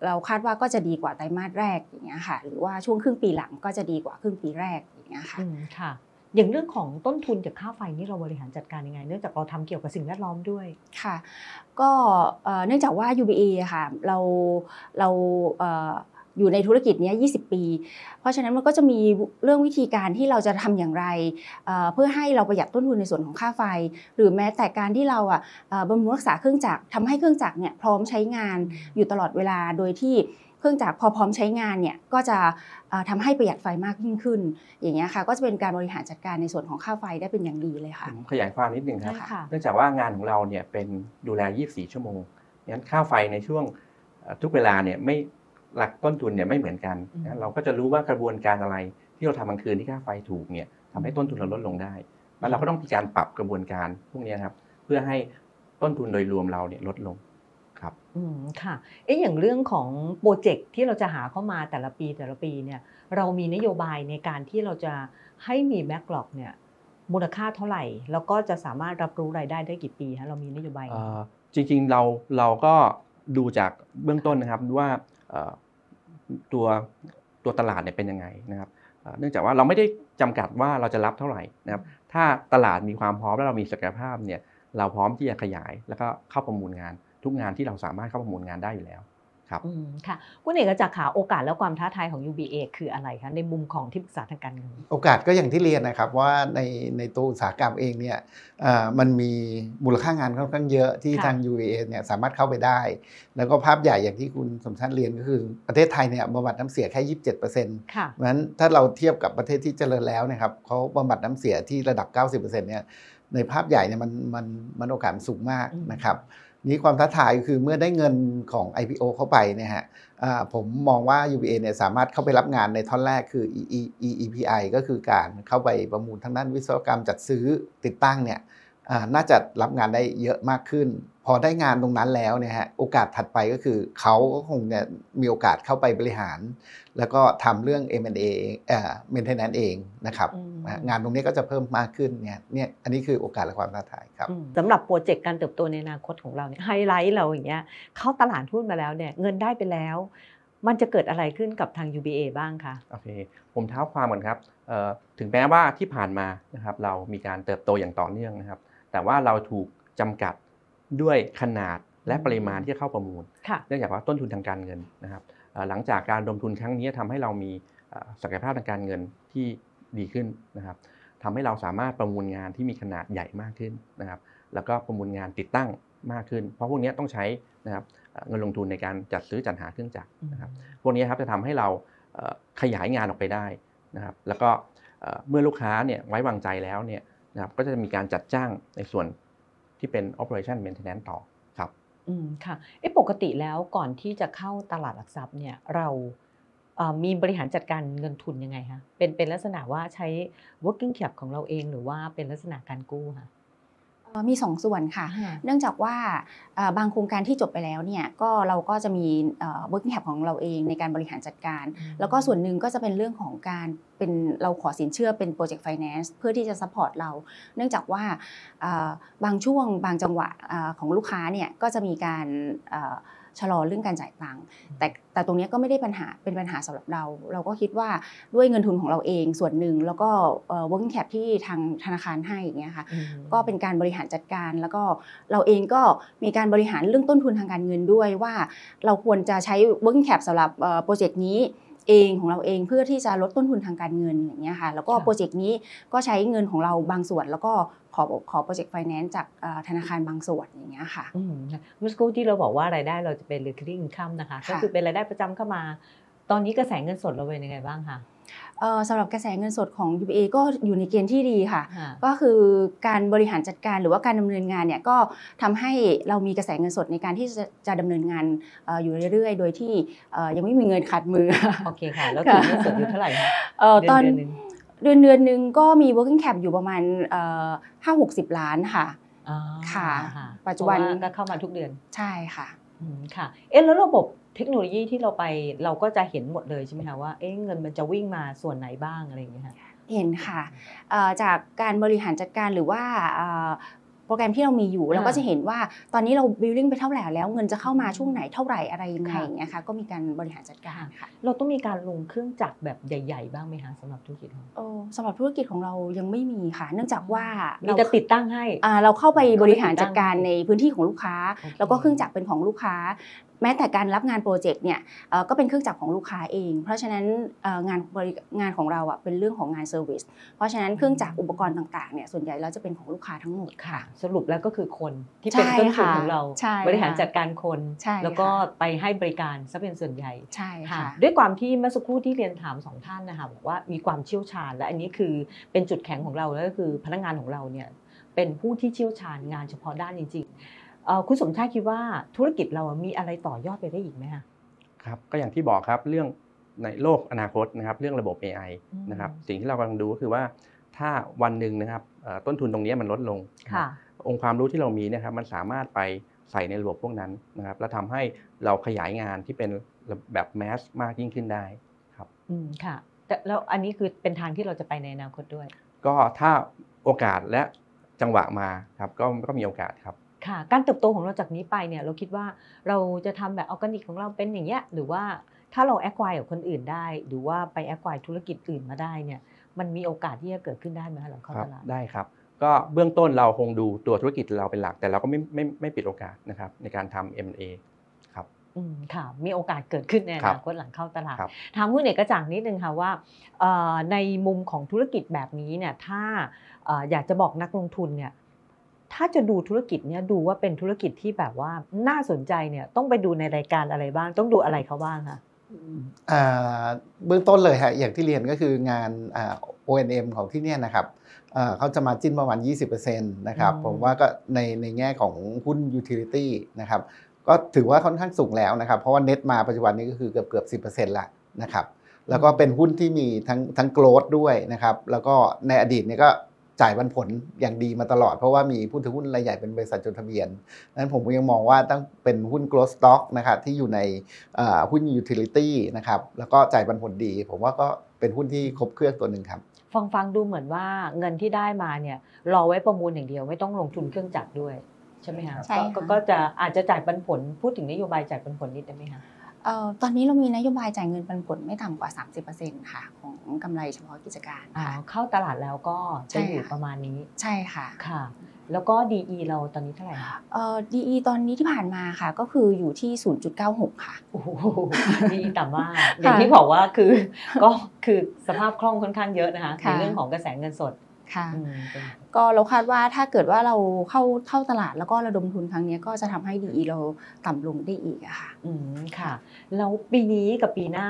เราคาดว่าก็จะดีกว่าไตรมาสแรกอย่างเงี้ยค่ะหรือว่าช่วงครึ่งปีหลังก็จะดีกว่าครึ่งปีแรกอย่างเงี้ยค่ะค่ะอย่างเรื่องของต้นทุนจากค่าไฟนี่เราบริหารจัดการยังไงเนื่องจากเราทำเกี่ยวกับสิ่งแวดล้อมด้วยค่ะก็เนื่องจากว่า ยู บี เอ ค่ะเราเราอยู่ในธุรกิจนี้ยี่สิบปีเพราะฉะนั้นมันก็จะมีเรื่องวิธีการที่เราจะทำอย่างไรเพื่อให้เราประหยัดต้นทุนในส่วนของค่าไฟหรือแม้แต่การที่เราอ่ะบำรุงรักษาเครื่องจักรทำให้เครื่องจักรเนี่ยพร้อมใช้งานอยู่ตลอดเวลาโดยที่ เครื่องจักรพอพร้อมใช้งานเนี่ยก็จะทำให้ประหยัดไฟมากยิ่งขึ้นอย่างเงี้ยค่ะก็จะเป็นการบริหารจัดการในส่วนของค่าไฟได้เป็นอย่างดีเลยค่ะขยายความนิดนึงครับเนื่องจากว่างานของเราเนี่ยเป็นดูแลยี่สิบสี่ชั่วโมงงั้นค่าไฟในช่วงทุกเวลาเนี่ยไม่หลักต้นทุนเนี่ยไม่เหมือนกันนะเราก็จะรู้ว่ากระบวนการอะไรที่เราทำกลางคืนที่ค่าไฟถูกเนี่ยทำให้ต้นทุนเราลดลงได้แล้วเราก็ต้องมีการปรับกระบวนการพวกนี้ครับเพื่อให้ต้นทุนโดยรวมเราเนี่ยลดลงครับอืมค่ะเอ๊ะอย่างเรื่องของโปรเจกต์ที่เราจะหาเข้ามาแต่ละปีแต่ละปีเนี่ยเรามีนโยบายในการที่เราจะให้มีแบ็คล็อกเนี่ยมูลค่าเท่าไหร่แล้วก็จะสามารถรับรู้รายได้ได้กี่ปีฮะเรามีนโยบายเอ่อจริงๆเราเราก็ดูจากเบื้องต้นนะครับว่าเอ่อตัวตัวตลาดเนี่ยเป็นยังไงนะครับเนื่องจากว่าเราไม่ได้จำกัดว่าเราจะรับเท่าไหร่นะครับถ้าตลาดมีความพร้อมและเรามีศักยภาพเนี่ยเราพร้อมที่จะขยายแล้วก็เข้าประมูลงานทุกงานที่เราสามารถเข้าประมูลงานได้อยู่แล้วครับอืมค่ะคุณเอกจักรขาโอกาสและความท้าทายของ ยู บี เอ คืออะไรคะในมุมของที่ปรึกษาทางการเงินโอกาสก็อย่างที่เรียนนะครับว่าในในตัวอุตสาหกรรมเองเนี่ยมันมีมูลค่างานค่อนข้างเยอะที่ทาง ยู บี เอ เนี่ยสามารถเข้าไปได้แล้วก็ภาพใหญ่อย่างที่คุณสมชาติเรียนก็คือประเทศไทยเนี่ยบำบัดน้ำเสียแค่ ยี่สิบเจ็ดเปอร์เซ็นต์ ค่ะงั้นถ้าเราเทียบกับประเทศที่เจริญแล้วนะครับเขาบำบัดน้ำเสียที่ระดับ เก้าสิบเปอร์เซ็นต์ เนี่ยในภาพใหญ่เนี่ยมันมันมันโอกาสสูงมากนะครับนี่ความท้าทายคือเมื่อได้เงินของ ไอ พี โอ เข้าไปเนี่ยฮะผมมองว่า ยู บี เอ เนี่ยสามารถเข้าไปรับงานในท่อนแรกคือ อี อี พี ไอ ก็คือการเข้าไปประมูลทางด้านวิศวกรรมจัดซื้อติดตั้งเนี่ยน่าจะรับงานได้เยอะมากขึ้นพอได้งานตรงนั้นแล้วเนี่ยฮะโอกาสถัดไปก็คือเขาก็คงเนี่ยมีโอกาสเข้าไปบริหารแล้วก็ทำเรื่อง เอ็ม แอนด์ เอ เอ่อ Maintenance เองนะครับงานตรงนี้ก็จะเพิ่มมากขึ้นเนี่ยเนี่ยอันนี้คือโอกาสและความท้าทายครับสำหรับโปรเจกต์การเติบโตในอนาคตของเราเนี่ยไฮไลท์เราอย่างเงี้ยเข้าตลาดหุ้นมาแล้วเนี่ยเงินได้ไปแล้วมันจะเกิดอะไรขึ้นกับทาง ยู บี เอ บ้างคะโอเคผมเท้าความก่อนครับถึงแม้ว่าที่ผ่านมานะครับเรามีการเติบโตอย่างต่อเนื่องนะครับแต่ว่าเราถูกจำกัดด้วยขนาดและปริมาณที่เข้าประมูลเนื่องจากว่าต้นทุนทางการเงินนะครับหลังจากการลงทุนครั้งนี้ทำให้เรามีศักยภาพทางการเงินที่ดีขึ้นนะครับทำให้เราสามารถประมูลงานที่มีขนาดใหญ่มากขึ้นนะครับแล้วก็ประมูลงานติดตั้งมากขึ้นเพราะพวกนี้ต้องใช้นะครับเงินลงทุนในการจัดซื้อจัดหาเครื่องจักรนะครับพวกนี้ครับจะทำให้เราขยายงานออกไปได้นะครับแล้วก็เมื่อลูกค้าเนี่ยไว้วางใจแล้วเนี่ยนะครับก็จะมีการจัดจ้างในส่วนที่เป็น operation maintenance ต่อครับอืมค่ะเอ๊ะปกติแล้วก่อนที่จะเข้าตลาดหลักทรัพย์เนี่ยเรามีบริหารจัดการเงินทุนยังไงคะเป็นเป็นลักษณะว่าใช้ working cap ของเราเองหรือว่าเป็นลักษณะการกู้คะมีสองส่วนค่ะเนื่องจากว่าบางโครงการที่จบไปแล้วเนี่ยก็เราก็จะมี working cap ของเราเองในการบริหารจัดการแล้วก็ส่วนหนึ่งก็จะเป็นเรื่องของการเป็นเราขอสินเชื่อเป็น project finance เพื่อที่จะ support เราเนื่องจากว่าบางช่วงบางจังหวะของลูกค้าเนี่ยก็จะมีการชะลอเรื่องการจ่ายตังค์แต่แต่ตรงนี้ก็ไม่ได้ปัญหาเป็นปัญหาสำหรับเราเราก็คิดว่าด้วยเงินทุนของเราเองส่วนหนึ่งแล้วก็ working cap ที่ทางธนาคารให้อย่างเงี้ยค่ะก็เป็นการบริหารจัดการแล้วก็เราเองก็มีการบริหารเรื่องต้นทุนทางการเงินด้วยว่าเราควรจะใช้ working cap สำหรับโปรเจกต์นี้เองของเราเองเพื่อที่จะลดต้นทุนทางการเงินอย่างเงี้ยค่ะแล้วก็โปรเจกต์นี้ก็ใช้เงินของเราบางส่วนแล้วก็ขอขอโปรเจกต์ไฟแนนซ์จากธนาคารบางส่วนอย่างเงี้ยค่ะเมื่อสักครู่ที่เราบอกว่ารายได้เราจะเป็น recurring income นะคะก็คือเป็นรายได้ประจำเข้ามาตอนนี้กระแสเงินสดเราเป็นยังไงบ้างคะสำหรับกระแสเงินสดของ ยู บี เอ ก็อยู่ในเกณฑ์ที่ดีค่ะก็คือการบริหารจัดการหรือว่าการดำเนินงานเนี่ยก็ทำให้เรามีกระแสเงินสดในการที่จะดำเนินงานอยู่เรื่อยๆโดยที่ยังไม่มีเงินขาดมือโอเคค่ะแล้วเงินสดอยู่เท่าไหร่คะตอนเดือนเดือนนึงก็มี working cap อยู่ประมาณห้าหกสิบล้านค่ะค่ะปัจจุบันก็เข้ามาทุกเดือนใช่ค่ะค่ะเอ๊ะแล้วระบบเทคโนโลยีที่เราไปเราก็จะเห็นหมดเลยใช่ไหมคะว่าเอ๊ะเงินมันจะวิ่งมาส่วนไหนบ้างอะไรอย่างเงี้ยค่ะเห็นค่ะจากการบริหารจัดการหรือว่าโปรแกรมที่เรามีอยู่เราก็จะเห็นว่าตอนนี้เราบิลลิ่งไปเท่าไหร่แล้วเงินจะเข้ามาช่วงไหนเท่าไหร่อะไรยังไงอย่างเงี้ยค่ะก็มีการบริหารจัดการค่ะเราต้องมีการลงเครื่องจักรแบบใหญ่ๆบ้างไหมคะสำหรับธุรกิจของเราสำหรับธุรกิจของเรายังไม่มีค่ะเนื่องจากว่าเราจะติดตั้งให้เราเข้าไปบริหารจัดการในพื้นที่ของลูกค้าแล้วก็เครื่องจักรเป็นของลูกค้า แม้แต่การรับงานโปรเจกต์เนี่ยก็เป็นเครื่องจักรของลูกค้าเองเพราะฉะนั้นงานงานของเราอ่ะเป็นเรื่องของงานเซอร์วิสเพราะฉะนั้นเครื่องจักรอุปกรณ์ต่างๆเนี่ยส่วนใหญ่เราจะเป็นของลูกค้าทั้งหมดค่ะสรุปแล้วก็คือคนที่เป็นต้นทุนของเราบริหารจัดการคนแล้วก็ไปให้บริการซะเป็นส่วนใหญ่ใช่ค่ะด้วยความที่เมื่อสักครู่ที่เรียนถามสองท่านนะคะบอกว่ามีความเชี่ยวชาญและอันนี้คือเป็นจุดแข็งของเราแล้วก็คือพนักงานของเราเนี่ยเป็นผู้ที่เชี่ยวชาญงานเฉพาะด้านจริงๆคุณสมชายคิดว่าธุรกิจเรามีอะไรต่อยอดไปได้อีกไหมคะครับก็อย่างที่บอกครับเรื่องในโลกอนาคตนะครับเรื่องระบบ เอ ไอ นะครับสิ่งที่เรากำลังดูก็คือว่าถ้าวันหนึ่งนะครับต้นทุนตรงนี้มันลดลงองค์ความรู้ที่เรามีนะครับมันสามารถไปใส่ในระบบพวกนั้นนะครับและทำให้เราขยายงานที่เป็นแบบแมสมากยิ่งขึ้นได้ครับอืมค่ะแล้วอันนี้คือเป็นทางที่เราจะไปในอนาคตด้วยก็ถ้าโอกาสและจังหวะมาครับก็ก็มีโอกาสครับค่ะการเติบโตของเราจากนี้ไปเนี่ยเราคิดว่าเราจะทำแบบออร์แกนิกของเราเป็นอย่างเงี้ยหรือว่าถ้าเราแอคควายกับคนอื่นได้หรือว่าไปแอคควายธุรกิจอื่นมาได้เนี่ยมันมีโอกาสที่จะเกิดขึ้นได้ไหมหลังเข้าตลาดได้ครับก็เบื้องต้นเราคงดูตัวธุรกิจเราเป็นหลักแต่เราก็ไม่ไม่ไม่ปิดโอกาสนะครับในการทำ เอ็ม เอ ครับอืมค่ะมีโอกาสเกิดขึ้นในอนาคตหลังเข้าตลาดถามคุณเอกจ่างนิดนึงค่ะว่าในมุมของธุรกิจแบบนี้เนี่ยถ้าอยากจะบอกนักลงทุนเนี่ยถ้าจะดูธุรกิจเนี่ยดูว่าเป็นธุรกิจที่แบบว่าน่าสนใจเนี่ยต้องไปดูในรายการอะไรบ้างต้องดูอะไรเขาบ้างคะเบื้องต้นเลยฮะอย่างที่เรียนก็คืองาน โอ เอ็น เอ็ม ของที่เนี่ยนะครับเขาจะมาจิ้นประมาณ ยี่สิบเปอร์เซ็นต์ นะครับผมว่าก็ในในแง่ของหุ้น Utility นะครับก็ถือว่าค่อนข้างสูงแล้วนะครับเพราะว่าเน็ตมาปัจจุบันนี้ก็คือเกือบเกือบสิบเปอร์เซ็นต์ละนะครับแล้วก็เป็นหุ้นที่มีทั้งทั้งโกลด์ด้วยนะครับแล้วก็ในอดีตเนี่ยก็จ่ายปันผลอย่างดีมาตลอดเพราะว่ามีผู้ถือหุ้นรายใหญ่เป็นบริษัทจดทะเบียนนั้นผมยังมองว่าต้องเป็นหุ้นโกลด์สต็อกนะครับที่อยู่ในหุ้นยูทิลิตี้นะครับแล้วก็จ่ายปันผลดีผมว่าก็เป็นหุ้นที่ครบเครื่องตัวหนึ่งครับฟังฟังดูเหมือนว่าเงินที่ได้มาเนี่ยรอไว้ประมูลอย่างเดียวไม่ต้องลงทุนเครื่องจักรด้วยใช่ไหมคะก็จะอาจจะจ่ายปันผลพูดถึงนโยบายจ่ายปันผลนิดได้ไหมคะตอนนี้เรามีนโยบายจ่ายเงินปันผลไม่ต่ำกว่า สามสิบเปอร์เซ็นต์ ค่ะของกำไรเฉพาะกิจการเข้าตลาดแล้วก็จะอยู่ประมาณนี้ใช่ค่ะค่ะแล้วก็ ดี อี เราตอนนี้เท่าไหร่คะเอ่อ ดี อี ตอนนี้ที่ผ่านมาค่ะก็คืออยู่ที่ ศูนย์จุดเก้าหก ค่ะโอ้โห ดีต่ำมากอย่างที่บอกว่าคือก็คือสภาพคล่องค่อนข้างเยอะนะคะในเรื่องของกระแสเงินสดค่ะก็เราคาดว่าถ้าเกิดว่าเราเข้าเข้าตลาดแล้วก็ระดมทุนครั้งนี้ก็จะทำให้ ดี อี เราต่ำลงได้อีกค่ะอืมค่ะแล้วปีนี้กับปีหน้า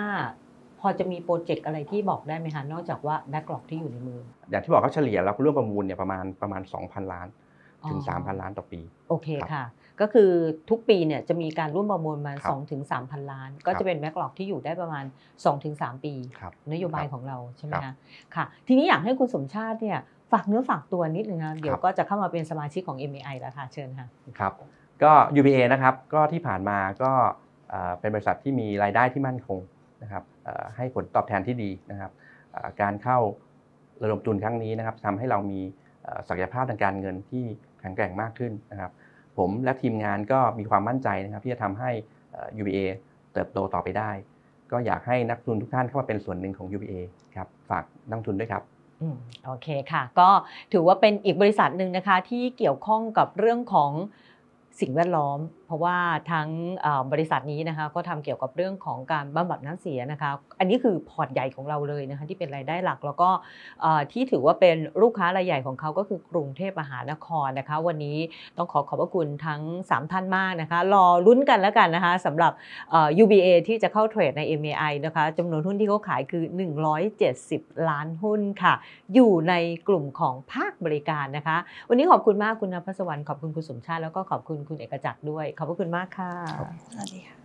พอจะมีโปรเจกต์อะไรที่บอกได้ไหมคะนอกจากว่าแบ็คล็อกที่อยู่ในมืออย่างที่บอกเขาเฉลี่ยเราร่วมประมูลเนี่ยประมาณประมาณ สองพัน ล้านถึง สามพัน ล้านต่อปีโอเคค่ะก็คือทุกปีเนี่ยจะมีการร่วมประมูลมา สองถึงสามพัน ล้านก็จะเป็นแบ็คล็อกที่อยู่ได้ประมาณ สองถึงสาม ปีนโยบายของเราใช่ไหมคะค่ะทีนี้อยากให้คุณสมชาติเนี่ยฝากเนื้อฝากตัวนิดนึงนะเดี๋ยวก็จะเข้ามาเป็นสมาชิกของ เอ็ม เอ ไอ แล้วค่ะเชิญค่ะครับก็ ยู บี เอ นะครับก็ที่ผ่านมาก็เป็นบริษัทที่มีรายได้ที่มั่นคงนะครับให้ผลตอบแทนที่ดีนะครับการเข้าระดมทุนครั้งนี้นะครับทำให้เรามีศักยภาพทางการเงินที่แข็งแกร่งมากขึ้นนะครับผมและทีมงานก็มีความมั่นใจนะครับที่จะทำให้ ยู บี เอ เติบโตต่อไปได้ก็อยากให้นักลงทุนทุกท่านเข้ามาเป็นส่วนหนึ่งของ ยู บี เอ ครับฝากนักลงทุนด้วยครับโอเคค่ะก็ถือว่าเป็นอีกบริษัทหนึ่งนะคะที่เกี่ยวข้องกับเรื่องของสิ่งแวดล้อมเพราะว่าทั้งบริษัทนี้นะคะก็ทำเกี่ยวกับเรื่องของการบำบัดน้ำเสียนะคะอันนี้คือพอร์ตใหญ่ของเราเลยนะคะที่เป็นรายได้หลักแล้วก็ที่ถือว่าเป็นลูกค้ารายใหญ่ของเขาก็คือกรุงเทพมหานครนะคะวันนี้ต้องขอขอบพระคุณทั้งสามท่านมากนะคะรอลุ้นกันแล้วกันนะคะสำหรับ ยู บี เอ ที่จะเข้าเทรดใน เอ็ม เอ ไอ นะคะจำนวนหุ้นที่เขาขายคือหนึ่งร้อยเจ็ดสิบล้านหุ้นค่ะอยู่ในกลุ่มของภาคบริการนะคะวันนี้ขอบคุณมากคุณนภัสวรรณขอบคุณคุณสมชาติแล้วก็ขอบคุณคุณเอกจักรด้วยขอบคุณมากค่ะสวัสดีค่ะ